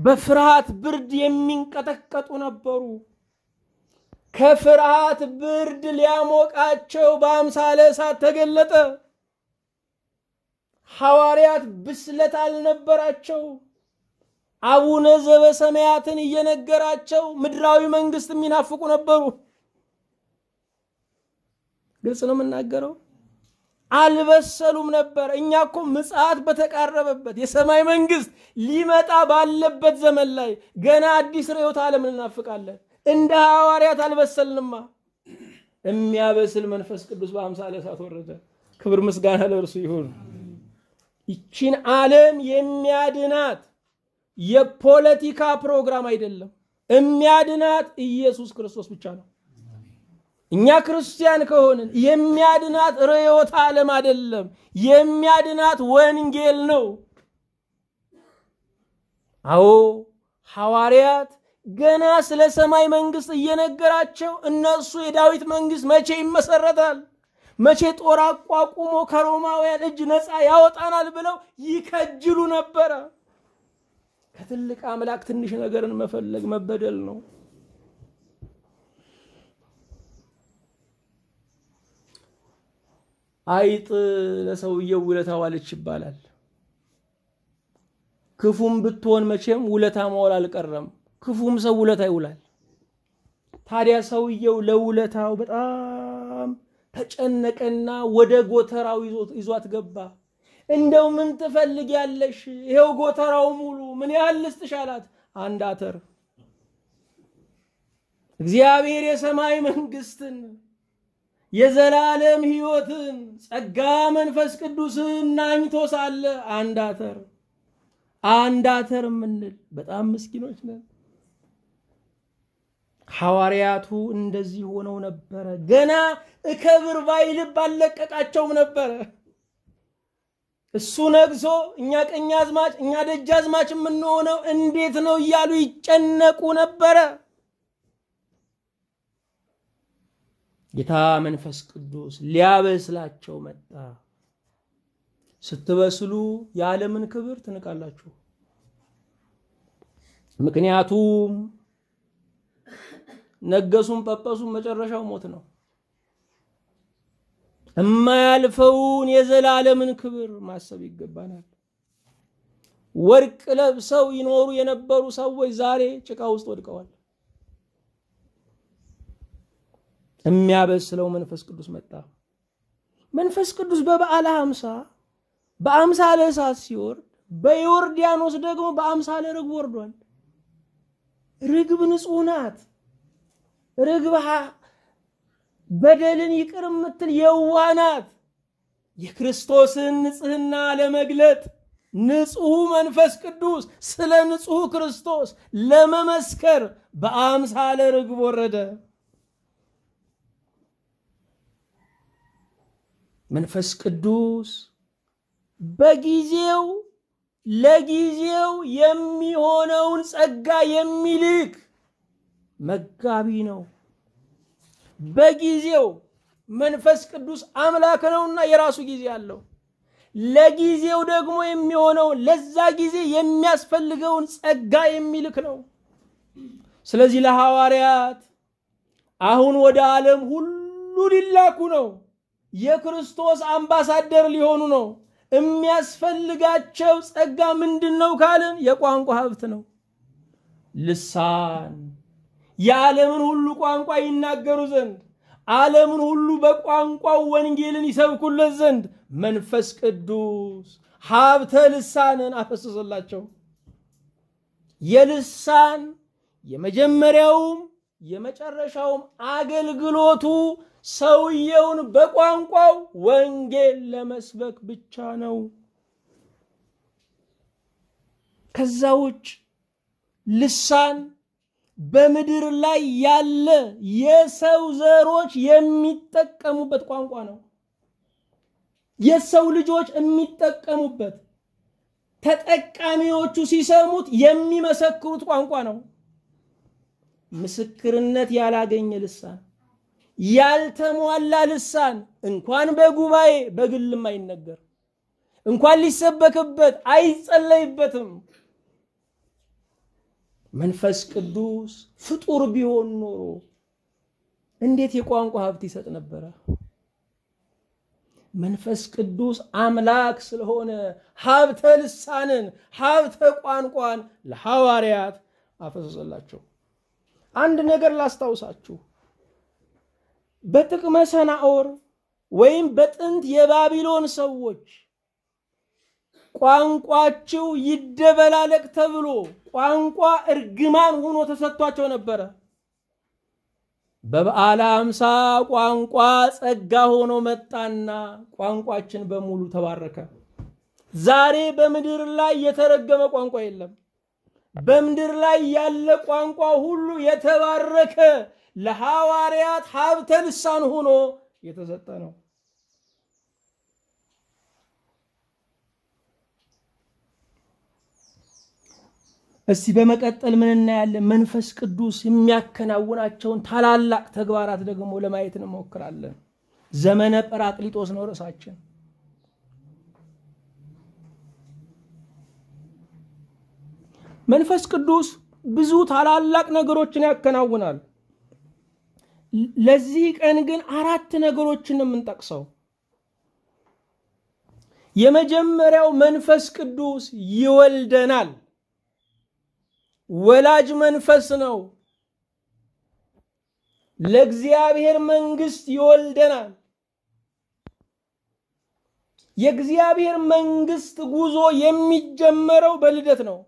በፍርሃት ብርድ የሚንቀጠቀጡ ነበሩ ከፍርሃት ብርድ ሊያሞቃቸው በአምሳለ ሰዓት ተገለጠ ሐዋርያት ብስለት አልነበራቸው አቡነ ዘበሰማያትን እየነገራቸው ምድራዊ መንግስት የሚናፍቁ ነበሩ ግልጽንም እናገረው አልበሰሉም ነበር እኛኮ ምጽአት በተቃረበበት የሰማይ መንግስት ሊመጣ ባለበት ዘመን ላይ ገና አዲስ ርዕዮተ ዓለምን እናፍቃለን እንደ ሐዋርያት አልበሰልንማ የሚያበስል መንፈስ ቅዱስ በአምሳለ ሰዓት ወረደ ክብር ምስጋና ለእርሱ ይሁን ይቺን ዓለም የሚያድናት የፖለቲካ ፕሮግራም አይደለም የሚያድናት ኢየሱስ ክርስቶስ ብቻ ነው እኛ ክርስቲያን ከሆነን የሚያድናት ርዕዮተ ዓለም አይደለም የሚያድናት ወንጌል ነው አዎ ሐዋርያት ገና ስለ ሰማይ መንግስት እየነገራቸው እነሱ የዳዊት መንግስት መቼ ይመሰረታል መቼ ጦር አቋቁሞ ከሮማውያን እጅ ነፃ ያወጣናል ብለው ይከጅሉ ነበር ከትልቅ አምላክ ትንሽ ነገርን መፈለግ መበደል ነው አይጥ ለሰውየው ውለታዋለች ይባላል ክፉም ብትሆን መቼም ውለታ ማውል አልቀረም ክፉም ሰው ውለታ ይውላል ታዲያ ሰውየው ለውለታው በጣም ተጨነቀና ወደ ጎተራው ይዟት ገባ እንደው ምን ትፈልጊያለሽ ይሄው ጎተራው ሙሉ ምን ያልስተሻላት አንድ አተር እግዚአብሔር የሰማይ መንግስትን የዘላለም ሕይወትን ጸጋ መንፈስ ቅዱስን አንቶሳለ አንድ አተር አንድ አተር ምን በጣም ምስኪኖች ነን ሐዋርያቱ እንደዚህ ሆነው ነበር ገና እከብር ባይል ባለቀቃቸው ነበር እሱ ነግሶ እኛ ቀኛ አዝማች እኛ ደጅ አዝማች ምን ሆነው እንዴት ነው ይያሉ ይጨነቁ ነበር ጌታ መንፈስ ቅዱስ ሊያበስላቸው መጣ ስትበስሉ ያለምን ክብር ትንቃላችሁ ምክንያቱም ነገሱን ጳጳሱን መጨረሻው ሞት ነው እማያልፈውን የዘላለምን ክብር ማሰብ ይገባናል ወርቅ ለብሰው ይኖሩ የነበሩ ሰዎች ዛሬ ጭቃ ውስጥ ወድቀዋል የሚያበስለው መንፈስ ቅዱስ መጣ መንፈስ ቅዱስ በበዓለ ሃምሳ በአምሳለ ሰዓት ሲወርድ በዮርዳኖስ ደግሞ በአምሳለ ርግብ ወርዷል ርግብ ንጹህ ናት ርግብሃ በደልን ይቅር ምትል የዋናት የክርስቶስን ንጽህና ለመግለጥ ንጹህ መንፈስ ቅዱስ ስለ ንጹህ ክርስቶስ ለመመስከር በአምሳለ ርግብ ወረደ መንፈስ ቅዱስ በጊዜው ለጊዜው የሚሆነውን ጸጋ የሚልክ መጋቢ ነው በጊዜው መንፈስ ቅዱስ አምላክ ነውና የራሱ ጊዜ አለው ለጊዜው ደግሞ የሚሆነው ለዛ ጊዜ የሚያስፈልገውን ጸጋ የሚልክ ነው ስለዚህ ለሐዋርያት አሁን ወደ ዓለም ሁሉ ሊላኩ ነው የክርስቶስ አምባሳደር ሊሆኑ ነው የሚያስፈልጋቸው ጸጋ ምንድነው ካልን የቋንቋ ሀብት ነው ልሳን የዓለምን ሁሉ ቋንቋ ይናገሩ ዘንድ ዓለምን ሁሉ በቋንቋው ወንጌልን ይሰብኩለት ዘንድ መንፈስ ቅዱስ ሀብተ ልሳንን አፈሰሰላቸው የልሳን የመጀመሪያው የመጨረሻው አገልግሎቱ ሰውየውን በቋንቋው ወንጌል ለመስበክ ብቻ ነው ከዛውጭ ልሳን በመድር ላይ ያለ የሰው ዘሮች የሚጠቀሙበት ቋንቋ ነው የሰው ልጆች የሚጠቀሙበት ተጠቃሚዎቹ ሲሰሙት የሚመሰክሩት ቋንቋ ነው ምስክርነት ያላገኘ ልሳን ያልተሟላ ልሳን እንኳን በጉባኤ በግልም አይነገር እንኳን ሊሰበክበት አይጸለይበትም መንፈስ ቅዱስ ፍጡር ቢሆን ኖሮ እንዴት የቋንቋ ሀብት ይሰጥ ነበር መንፈስ ቅዱስ አምላክ ስለሆነ ሀብተ ልሳንን ሀብተ ቋንቋን ለሐዋርያት አፈሰሰላቸው አንድ ነገር ላስታውሳችሁ በጥቅመ ሰናኦር ወይም በጥንት የባቢሎን ሰዎች ቋንቋቸው ይደበላለቅ ተብሎ ቋንቋ እርግማን ሆኖ ተሰጥቷቸው ነበር በበዓለ ሃምሳ ቋንቋ ጸጋ ሆኖ መጣና ቋንቋችን በሙሉ ተባረከ ዛሬ በመድር ላይ የተረገመ ቋንቋ የለም በመድር ላይ ያለ ቋንቋ ሁሉ የተባረከ ለሐዋርያት ሀብተ ልሳን ሆኖ የተሰጠ ነው እስቲ በመቀጠል ምን እናያለን መንፈስ ቅዱስ የሚያከናውናቸውን ታላላቅ ተግባራት ደግሞ ለማየት እንሞክራለን ዘመነ ጰራቅሊጦስ ነው ራሳችን መንፈስ ቅዱስ ብዙ ታላላቅ ነገሮችን ያከናውናል ለዚህ ቀን ግን አራት ነገሮችን እንጠቅሰው የመጀመሪያው መንፈስ ቅዱስ ይወልደናል ወላጅ መንፈስ ነው ለእግዚአብሔር መንግስት ይወልደናል የእግዚአብሔር መንግስት ጉዞ የሚጀመረው በልደት ነው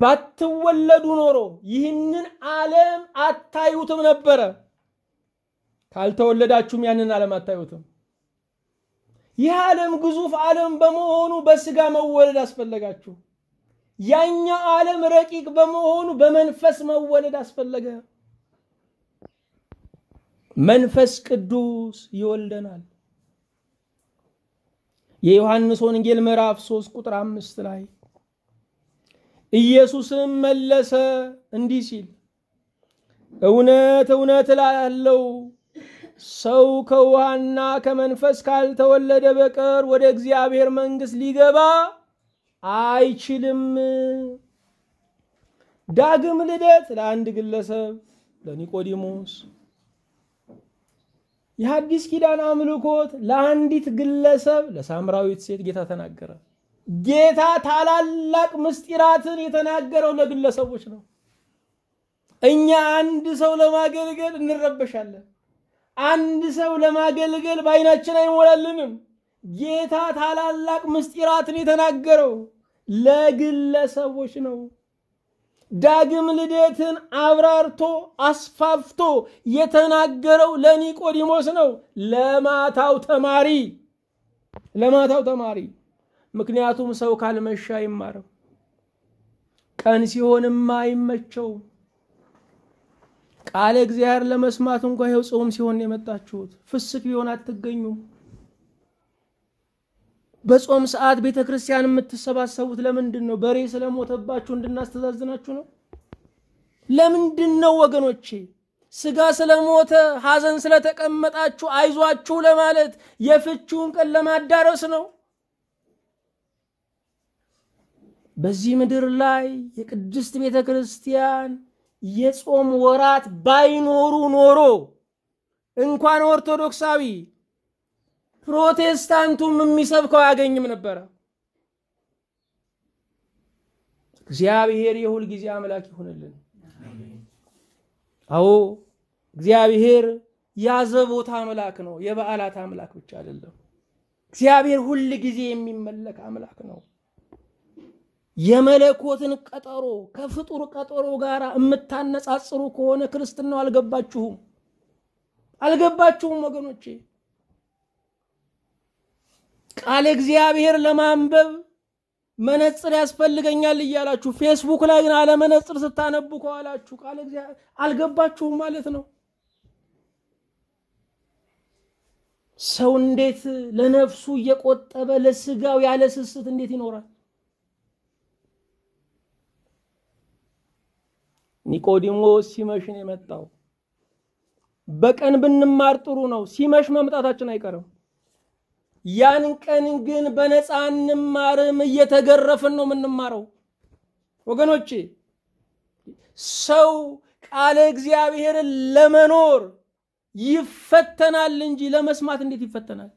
ባትወለዱ ኖሮ ይህንን ዓለም አታዩትም ነበር ካልተወለዳችሁም ያንን ዓለም አታዩትም ይህ ዓለም ግዙፍ ዓለም በመሆኑ በስጋ መወለድ አስፈልጋችሁ ያኛ ዓለም ረቂቅ በመሆኑ በመንፈስ መወለድ አስፈልገ መንፈስ ቅዱስ ይወልደናል የዮሐንስ ወንጌል ምዕራፍ ሶስት ቁጥር አምስት ላይ ኢየሱስም መለሰ እንዲህ ሲል እውነት እውነት እላለሁ ሰው ከውሃና ከመንፈስ ካልተወለደ በቀር ወደ እግዚአብሔር መንግስት ሊገባ አይችልም ዳግም ልደት ለአንድ ግለሰብ ለኒቆዲሞስ የሐዲስ ኪዳን አምልኮት ለአንዲት ግለሰብ ለሳምራዊት ሴት ጌታ ተናገረ ጌታ ታላላቅ ምስጢራትን የተናገረው ለግለሰቦች ነው እኛ አንድ ሰው ለማገልገል እንረበሻለን አንድ ሰው ለማገልገል ባይናችን አይሞላልንም ጌታ ታላላቅ ምስጢራትን የተናገረው ለግለሰቦች ነው ዳግም ልደትን አብራርቶ አስፋፍቶ የተናገረው ለኒቆዲሞስ ነው ለማታው ተማሪ ለማታው ተማሪ ምክንያቱም ሰው ካልመሻ ይማረው ቀን ሲሆንማ አይመቸው ቃል እግዚአብሔር ለመስማት እንኳን ይኸው ጾም ሲሆን የመጣችሁት ፍስክ ቢሆን አትገኙ በጾም ሰዓት ቤተክርስቲያን የምትሰባሰቡት ለምንድን ነው በሬ ስለሞተባችሁ እንድናስተዛዝናችሁ ነው ለምንድን ነው ወገኖቼ ስጋ ስለሞተ ሐዘን ስለተቀመጣችሁ አይዟችሁ ለማለት የፍቹን ቀን ለማዳረስ ነው በዚህ ምድር ላይ የቅድስት ቤተክርስቲያን የጾም ወራት ባይኖሩ ኖሮ እንኳን ኦርቶዶክሳዊ ፕሮቴስታንቱም የሚሰብከው ያገኝም ነበር እግዚአብሔር የሁል ጊዜ አምላክ ይሁንልን አዎ እግዚአብሔር ያዘቦታ አምላክ ነው የበዓላት አምላክ ብቻ አይደለም እግዚአብሔር ሁሉ ጊዜ የሚመለክ አምላክ ነው የመለኮትን ቀጠሮ ከፍጡር ቀጠሮ ጋራ እምታነጻጽሩ ከሆነ ክርስትናው አልገባችሁም አልገባችሁም ወገኖቼ ቃል እግዚአብሔር ለማንበብ መነጽር ያስፈልገኛል ይያላችሁ ፌስቡክ ላይ ግን አለ መነጽር ስታነቡ ቆላችሁ ቃል እግዚአብሔር አልገባችሁም ማለት ነው ሰው እንዴት ለነፍሱ እየቆጠበ ለስጋው ያለ ስስት እንዴት ይኖራል? ኒቆዲሞስ ሲመሽ ነው የመጣው። በቀን ብንማር ጥሩ ነው፣ ሲመሽ መምጣታችን አይቀርም። ያን ቀን ግን በነፃ እንማርም፣ እየተገረፈን ነው የምንማረው። ወገኖቼ ሰው ቃለ እግዚአብሔር ለመኖር ይፈተናል እንጂ ለመስማት እንዴት ይፈተናል?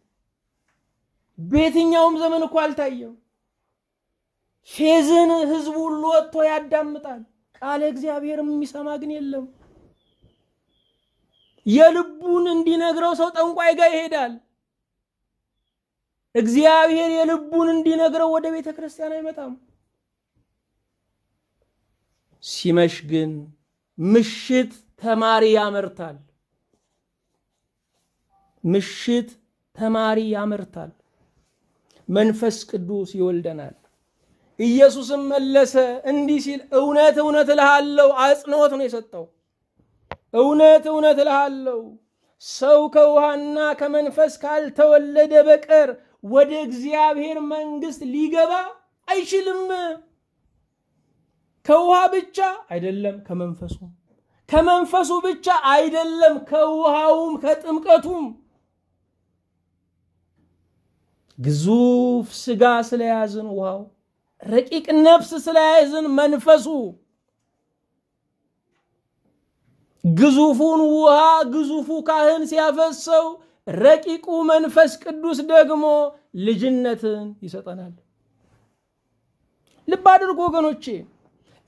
በየትኛውም ዘመን እኮ አልታየው። ፌዝን ህዝቡ ሁሉ ወጥቶ ያዳምጣል፣ ቃለ እግዚአብሔርም የሚሰማ ግን የለም። የልቡን እንዲነግረው ሰው ጠንቋይ ጋር ይሄዳል። እግዚአብሔር የልቡን እንዲነግረው ወደ ቤተ ክርስቲያን አይመጣም። ሲመሽ ግን ምሽት ተማሪ ያመርታል። ምሽት ተማሪ ያመርታል። መንፈስ ቅዱስ ይወልደናል። ኢየሱስም መለሰ እንዲህ ሲል እውነት እውነት እልሃለሁ፣ አጽንኦት ነው የሰጠው። እውነት እውነት እልሃለሁ ሰው ከውሃና ከመንፈስ ካልተወለደ በቀር ወደ እግዚአብሔር መንግስት ሊገባ አይችልም። ከውሃ ብቻ አይደለም ከመንፈሱ ከመንፈሱ ብቻ አይደለም ከውሃውም ከጥምቀቱም። ግዙፍ ስጋ ስለያዝን ውሃው፣ ረቂቅ ነፍስ ስለያዝን መንፈሱ። ግዙፉን ውሃ ግዙፉ ካህን ሲያፈሰው፣ ረቂቁ መንፈስ ቅዱስ ደግሞ ልጅነትን ይሰጠናል። ልብ አድርጉ ወገኖቼ፣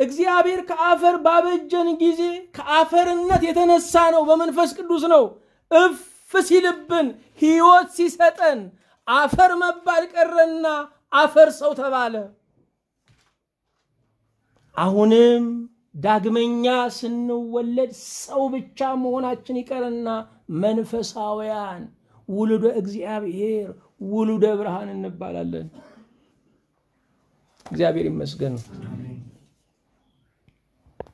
እግዚአብሔር ከአፈር ባበጀን ጊዜ ከአፈርነት የተነሳ ነው፣ በመንፈስ ቅዱስ ነው። እፍ ሲልብን ሕይወት ሲሰጠን አፈር መባል ቀረና አፈር ሰው ተባለ። አሁንም ዳግመኛ ስንወለድ ሰው ብቻ መሆናችን ይቀርና መንፈሳውያን ውሉደ እግዚአብሔር ውሉደ ብርሃን እንባላለን። እግዚአብሔር ይመስገን።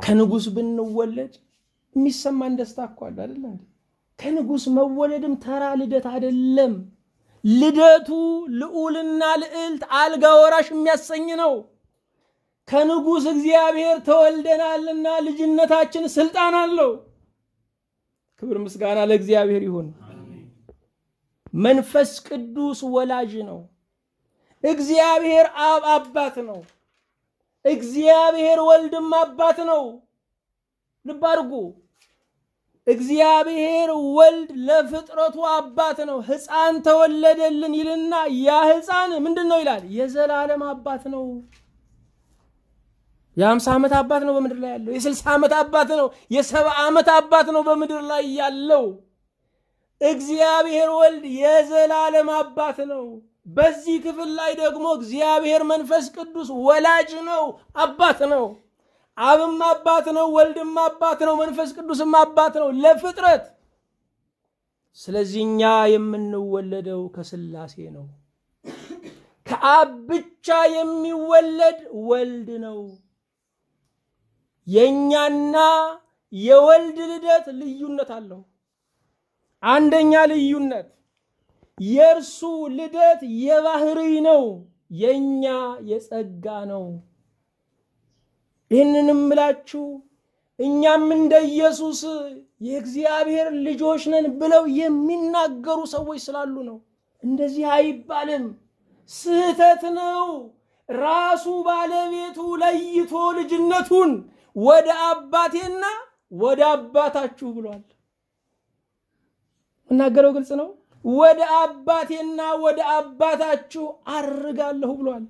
ከንጉስ ብንወለድ የሚሰማን ደስታ እኮ አለ አይደል እንዴ? ከንጉስ መወለድም ተራ ልደት አይደለም። ልደቱ ልዑልና ልዕልት አልጋ ወራሽ የሚያሰኝ ነው። ከንጉስ እግዚአብሔር ተወልደናልና ልጅነታችን ስልጣን አለው። ክብር ምስጋና ለእግዚአብሔር ይሁን። መንፈስ ቅዱስ ወላጅ ነው። እግዚአብሔር አብ አባት ነው። እግዚአብሔር ወልድም አባት ነው። ልብ አድርጉ። እግዚአብሔር ወልድ ለፍጥረቱ አባት ነው። ሕፃን ተወለደልን ይልና ያ ሕፃን ምንድነው ይላል? የዘላለም አባት ነው። የ50 ዓመት አባት ነው በመድር ላይ ያለው። የ60 ዓመት አባት ነው። የ70 ዓመት አባት ነው በመድር ላይ ያለው። እግዚአብሔር ወልድ የዘላለም አባት ነው። በዚህ ክፍል ላይ ደግሞ እግዚአብሔር መንፈስ ቅዱስ ወላጅ ነው፣ አባት ነው። አብም አባት ነው፣ ወልድም አባት ነው፣ መንፈስ ቅዱስም አባት ነው ለፍጥረት። ስለዚህኛ የምንወለደው ከስላሴ ነው። ከአብ ብቻ የሚወለድ ወልድ ነው። የኛና የወልድ ልደት ልዩነት አለው። አንደኛ ልዩነት የርሱ ልደት የባህሪ ነው፣ የኛ የጸጋ ነው። ይሄንንም ምላችሁ እኛም እንደ ኢየሱስ የእግዚአብሔር ልጆች ነን ብለው የሚናገሩ ሰዎች ስላሉ ነው። እንደዚህ አይባልም፣ ስህተት ነው። ራሱ ባለቤቱ ለይቶ ልጅነቱን ወደ አባቴና ወደ አባታችሁ ብሏል። እናገረው ግልጽ ነው። ወደ አባቴና ወደ አባታችሁ አርጋለሁ ብሏል።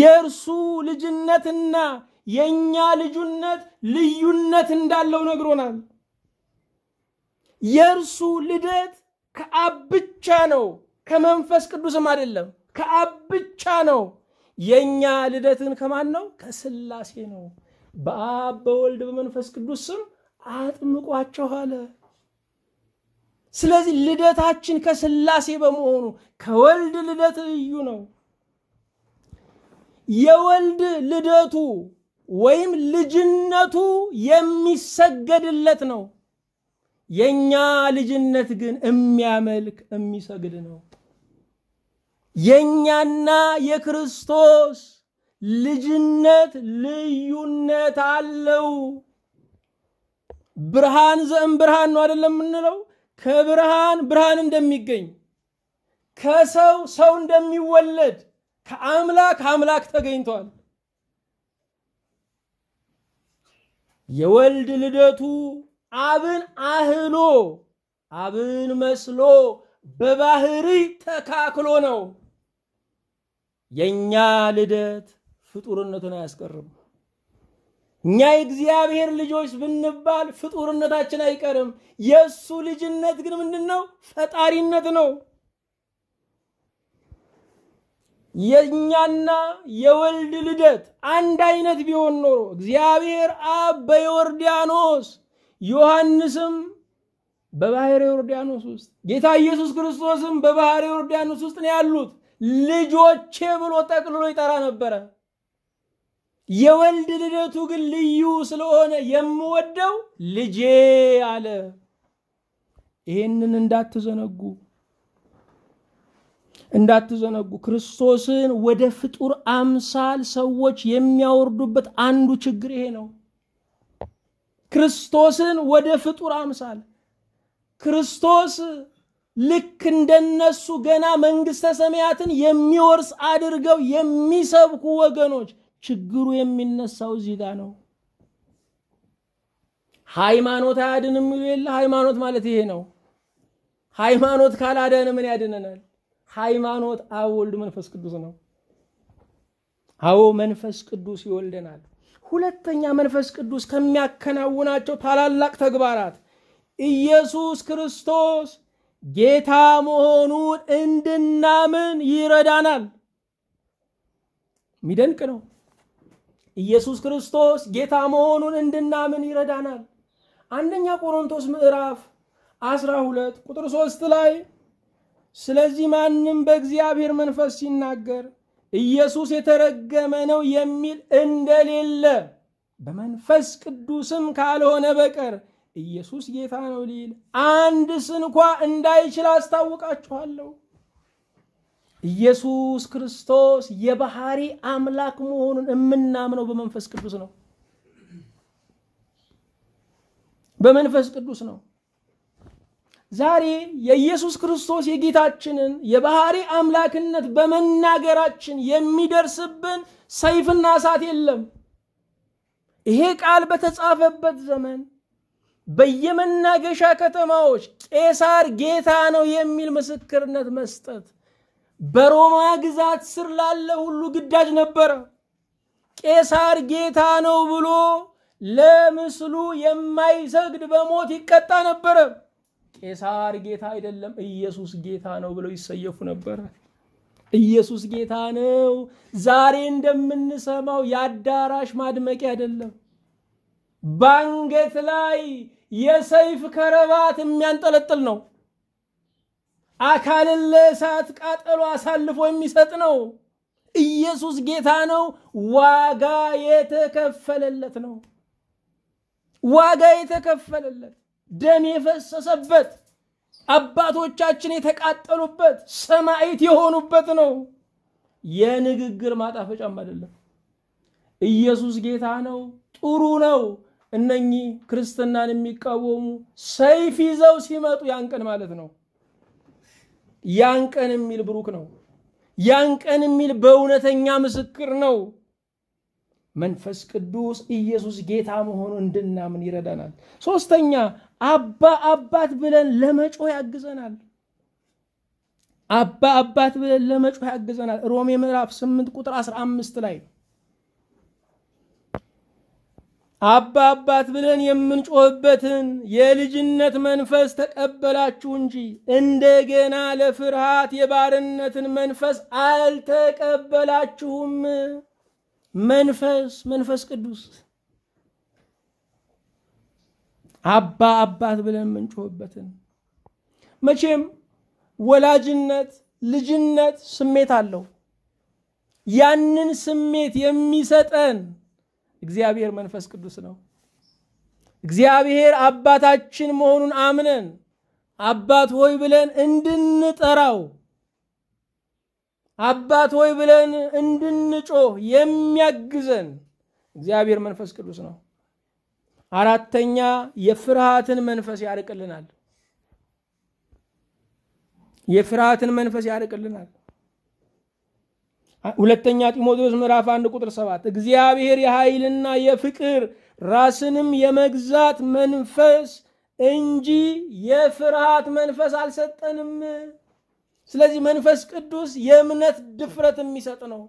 የርሱ ልጅነትና የኛ ልጅነት ልዩነት እንዳለው ነግሮናል። የርሱ ልደት ከአብ ብቻ ነው፣ ከመንፈስ ቅዱስም አይደለም፣ ከአብ ብቻ ነው። የኛ ልደትን ከማን ነው? ከስላሴ ነው። በአብ በወልድ በመንፈስ ቅዱስም አጥምቋቸው አለ። ስለዚህ ልደታችን ከስላሴ በመሆኑ ከወልድ ልደት ልዩ ነው። የወልድ ልደቱ ወይም ልጅነቱ የሚሰገድለት ነው። የኛ ልጅነት ግን የሚያመልክ የሚሰግድ ነው የኛና የክርስቶስ ልጅነት ልዩነት አለው ብርሃን ዘም ብርሃን ነው አይደለም እንለው ከብርሃን ብርሃን እንደሚገኝ ከሰው ሰው እንደሚወለድ ከአምላክ አምላክ ተገኝቷል የወልድ ልደቱ አብን አህሎ አብን መስሎ በባህሪ ተካክሎ ነው የኛ ልደት ፍጡርነቱን ያስቀርም እኛ እግዚአብሔር ልጆች ብንባል ፍጡርነታችን አይቀርም የሱ ልጅነት ግን ምንድነው ፈጣሪነት ነው የኛና የወልድ ልደት አንድ አይነት ቢሆን ኖሮ እግዚአብሔር አብ በዮርዳኖስ ዮሐንስም በባህር ዮርዳኖስ ውስጥ ጌታ ኢየሱስ ክርስቶስም በባህር ዮርዳኖስ ውስጥ ነው ያሉት ልጆቼ ብሎ ተቀልሎ ይጣራ ነበር የወልድ ልደቱ ግን ልዩ ስለሆነ የምወደው ልጄ አለ ይሄንን እንዳትዘነጉ እንዳትዘነጉ ክርስቶስን ወደ ፍጡር አምሳል ሰዎች የሚያወርዱበት አንዱ ችግር ይሄ ነው ክርስቶስን ወደ ፍጡር አምሳል ክርስቶስ ልክ እንደነሱ ገና መንግስተ ሰማያትን የሚወርስ አድርገው የሚሰብኩ ወገኖች ችግሩ የሚነሳው ዚጋ ነው ሃይማኖት አድንም ይላል ሃይማኖት ማለት ይሄ ነው ሃይማኖት ካላደነ ምን ያድነናል ሃይማኖት አውልድ መንፈስ ቅዱስ ነው አው መንፈስ ቅዱስ ይወልደናል ሁለተኛ መንፈስ ቅዱስ ከሚያከናውናቸው ታላላቅ ተግባራት ኢየሱስ ክርስቶስ ጌታ መሆኑን እንድናምን ይረዳናል ሚደንቅ ነው ኢየሱስ ክርስቶስ ጌታ መሆኑን እንድናምን ይረዳናል አንደኛ ቆሮንቶስ ምዕራፍ አስራ ሁለት ቁጥር ሶስት ላይ ስለዚህ ማንንም በእግዚአብሔር መንፈስ ሲናገር ኢየሱስ የተረገመ ነው የሚል እንደሌለ በመንፈስ ቅዱስም ካልሆነ በቀር ኢየሱስ ጌታ ነው ሊል አንድ ስንኳ እንዳይችል አስተዋውቃችኋለሁ ኢየሱስ ክርስቶስ የባህሪ አምላክ መሆኑን እምናምነው በመንፈስ ቅዱስ ነው በመንፈስ ቅዱስ ነው ዛሬ የኢየሱስ ክርስቶስ የጌታችንን የባህሪ አምላክነት በመናገራችን የሚደርስብን ሰይፍና እሳት የለም ይሄ ቃል በተጻፈበት ዘመን በየመናገሻ ከተማዎች ቄሳር ጌታ ነው የሚል መስክርነት መስጠት በሮማ ግዛት ስር ላለ ሁሉ ግዳጅ ነበር ቄሳር ጌታ ነው ብሎ ለምስሉ የማይሰግድ በሞት ይቀጣ ነበር ቄሳር ጌታ አይደለም ኢየሱስ ጌታ ነው ብለው ይሰየፉ ነበር ኢየሱስ ጌታ ነው ዛሬ እንደምንሰማው ያዳራሽ ማድመቂያ አይደለም ባንገት ላይ የሰይፍ ከረባት የሚያንጠለጥል ነው አካል ለእሳት ቃጠሎ አሳልፎ የሚሰጥ ነው ኢየሱስ ጌታ ነው ዋጋ የተከፈለለት ነው ዋጋ የተከፈለለት ደም የፈሰሰበት አባቶቻችን የተቃጠሉበት ሰማይት የሆኑበት ነው የንግግር ማጣፈጫም አይደለም ኢየሱስ ጌታ ነው ጥሩ ነው እነኚህ ክርስትናን የሚቃወሙ ሰይፍ ይዘው ሲመጡ ያንቀን ማለት ነው ያንቀን የሚል ብሩክ ነው ያንቀን የሚል በእውነተኛ ምስክር ነው መንፈስ ቅዱስ ኢየሱስ ጌታ መሆኑን እንድናምን ይረዳናል ሶስተኛ አባ አባት ብለን ለመጮህ ያግዘናል አባ አባት ብለን ለመጮህ ያግዘናል ሮሜ ምዕራፍ ስምንት ቁጥር አስራ አምስት ላይ አባ አባት ብለን የምንጮህበትን የልጅነት መንፈስ ተቀበላችሁ እንጂ እንደገና ለፍርሃት የባርነትን መንፈስ አልተቀበላችሁም መንፈስ መንፈስ ቅዱስ አባ አባት ብለን ምንጮህበትን መቼም ወላጅነት ልጅነት ስሜት አለው ያንን ስሜት የሚሰጠን እግዚአብሔር መንፈስ ቅዱስ ነው እግዚአብሔር አባታችን መሆኑን አምነን አባት ሆይ ብለን እንድንጠራው አባት ሆይ ብለን እንድንጮህ የሚያግዘን እግዚአብሔር መንፈስ ቅዱስ ነው። አራተኛ የፍርሃትን መንፈስ ያርቅልናል። የፍርሃትን መንፈስ ያርቅልናል። ሁለተኛ ጢሞቴዎስ ምዕራፍ አንድ ቁጥር ሰባት እግዚአብሔር የኃይልና የፍቅር ራስንም የመግዛት መንፈስ እንጂ የፍርሃት መንፈስ አልሰጠንም። ስለዚህ መንፈስ ቅዱስ የእምነት ድፍረት የሚሰጥ ነው።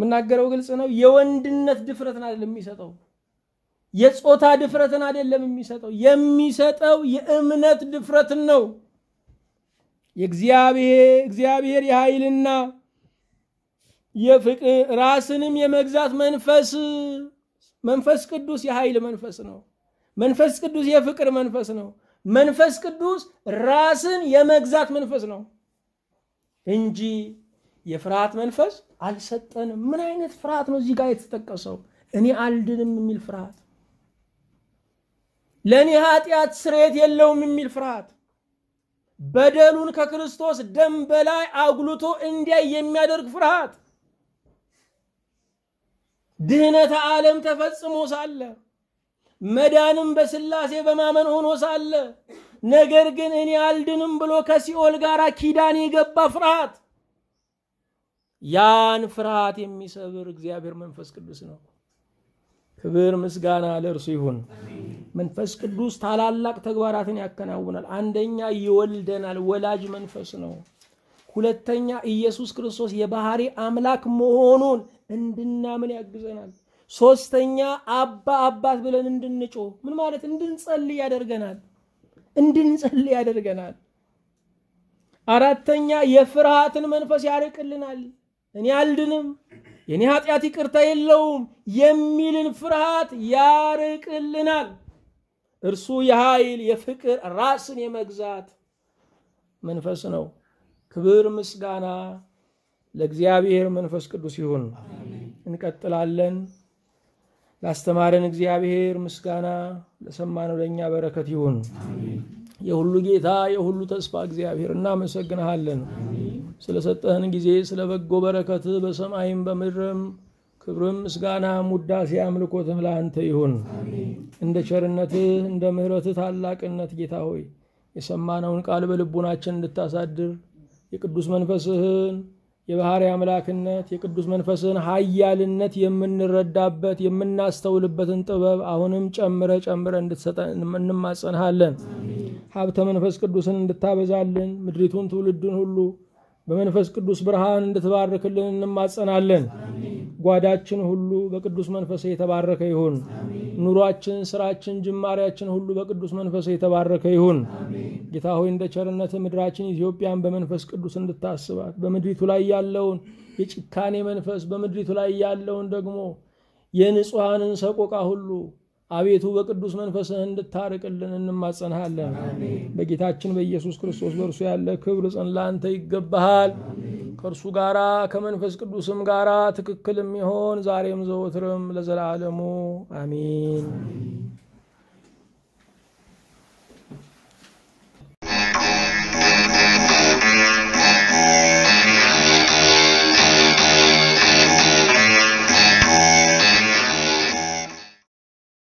ምናገረው ግልጽ ነው። የወንድነት ድፍረትን አይደለም የሚሰጠው። የጾታ ድፍረትን አይደለም የሚሰጠው። የሚሰጠው የእምነት ድፍረትን ነው። የእግዚአብሔር እግዚአብሔር የኃይልና የፍቅር ራስንም የመግዛት መንፈስ መንፈስ ቅዱስ የኃይል መንፈስ ነው። መንፈስ ቅዱስ የፍቅር መንፈስ ነው። መንፈስ ቅዱስ ራስን የመግዛት መንፈስ ነው እንጂ የፍርሃት መንፈስ አልሰጠንም። ምን አይነት ፍርሃት ነው እዚህ ጋር የተጠቀሰው? እኔ አልድንም የሚል ፍርሃት፣ ለኔ ኃጢያት ስርየት የለውም የሚል ፍርሃት፣ በደሉን ከክርስቶስ ደም በላይ አጉልቶ እንዲያይ የሚያደርግ ፍርሃት፣ ድህነተ ዓለም ተፈጽሞ ሳለ መዳንም በስላሴ በማመን ሆኖ ሳለ ነገር ግን እኔ አልድንም ብሎ ከሲኦል ጋር ኪዳን የገባ ፍርሃት፣ ያን ፍርሃት የሚሰብር እግዚአብሔር መንፈስ ቅዱስ ነው። ክብር ምስጋና ለእርሱ ይሁን። መንፈስ ቅዱስ ታላላቅ ተግባራትን ያከናውናል። አንደኛ ይወልደናል፣ ወላጅ መንፈስ ነው። ሁለተኛ ኢየሱስ ክርስቶስ የባህሪ አምላክ መሆኑን እንድናምን ያግዘናል። ሶስተኛ አባ አባት ብለን እንድንጮህ ምን ማለት እንድንጸልይ ያደርገናል እንድንጸልይ ያደርገናል። አራተኛ የፍርሃትን መንፈስ ያርቅልናል። እኔ አልድንም፣ የኔ ኃጢያት ይቅርታ የለውም የሚልን ፍርሃት ያርቅልናል። እርሱ የኃይል የፍቅር ራስን የመግዛት መንፈስ ነው። ክብር ምስጋና ለእግዚአብሔር መንፈስ ቅዱስ ይሁን። እንቀጥላለን። ላስተማረን እግዚአብሔር ምስጋና፣ ለሰማነው ለኛ በረከት ይሁን። የሁሉ ጌታ የሁሉ ተስፋ እግዚአብሔር እናመሰግናለን። ስለሰጠህን ጊዜ ስለበጎ በረከት በሰማይም በምድርም ክብር ምስጋና ሙዳሴ አምልኮትም ላንተ ይሁን። እንደ ቸርነትህ እንደ ምህረትህ ታላቅነት ጌታ ሆይ የሰማነውን ቃል በልቡናችን እንድታሳድር የቅዱስ መንፈስህን የባህሪ አምላክነት የቅዱስ መንፈስህን ኃያልነት የምንረዳበት የምናስተውልበትን ጥበብ አሁንም ጨምረ ጨምረ እንድትሰጠን እንማጸንሃለን። ሀብተ መንፈስ ቅዱስን እንድታበዛልን ምድሪቱን ትውልዱን ሁሉ በመንፈስ ቅዱስ ብርሃን እንድትባርክልን እንማጸናለን። ጓዳችን ሁሉ በቅዱስ መንፈስ የተባረከ ይሁን። ኑሯችን፣ ስራችን፣ ጅማሪያችን ሁሉ በቅዱስ መንፈስ የተባረከ ይሁን። ጌታ ሆይ እንደ ቸርነት ምድራችን ኢትዮጵያን በመንፈስ ቅዱስ እንድታስባት በመድሪቱ ላይ ያለውን የጭካኔ መንፈስ በመድሪቱ ላይ ያለውን ደግሞ የንጹሃንን ሰቆቃ ሁሉ አቤቱ በቅዱስ መንፈስ እንድታርቅልን እንማጸናለን። በጌታችን በኢየሱስ ክርስቶስ በርሱ ያለ ክብር ጸንላንተ ይገባሃል። ከርሱ ጋራ ከመንፈስ ቅዱስም ጋራ ትክክልም ይሆን ዛሬም ዘወትርም ለዘላለሙ አሜን።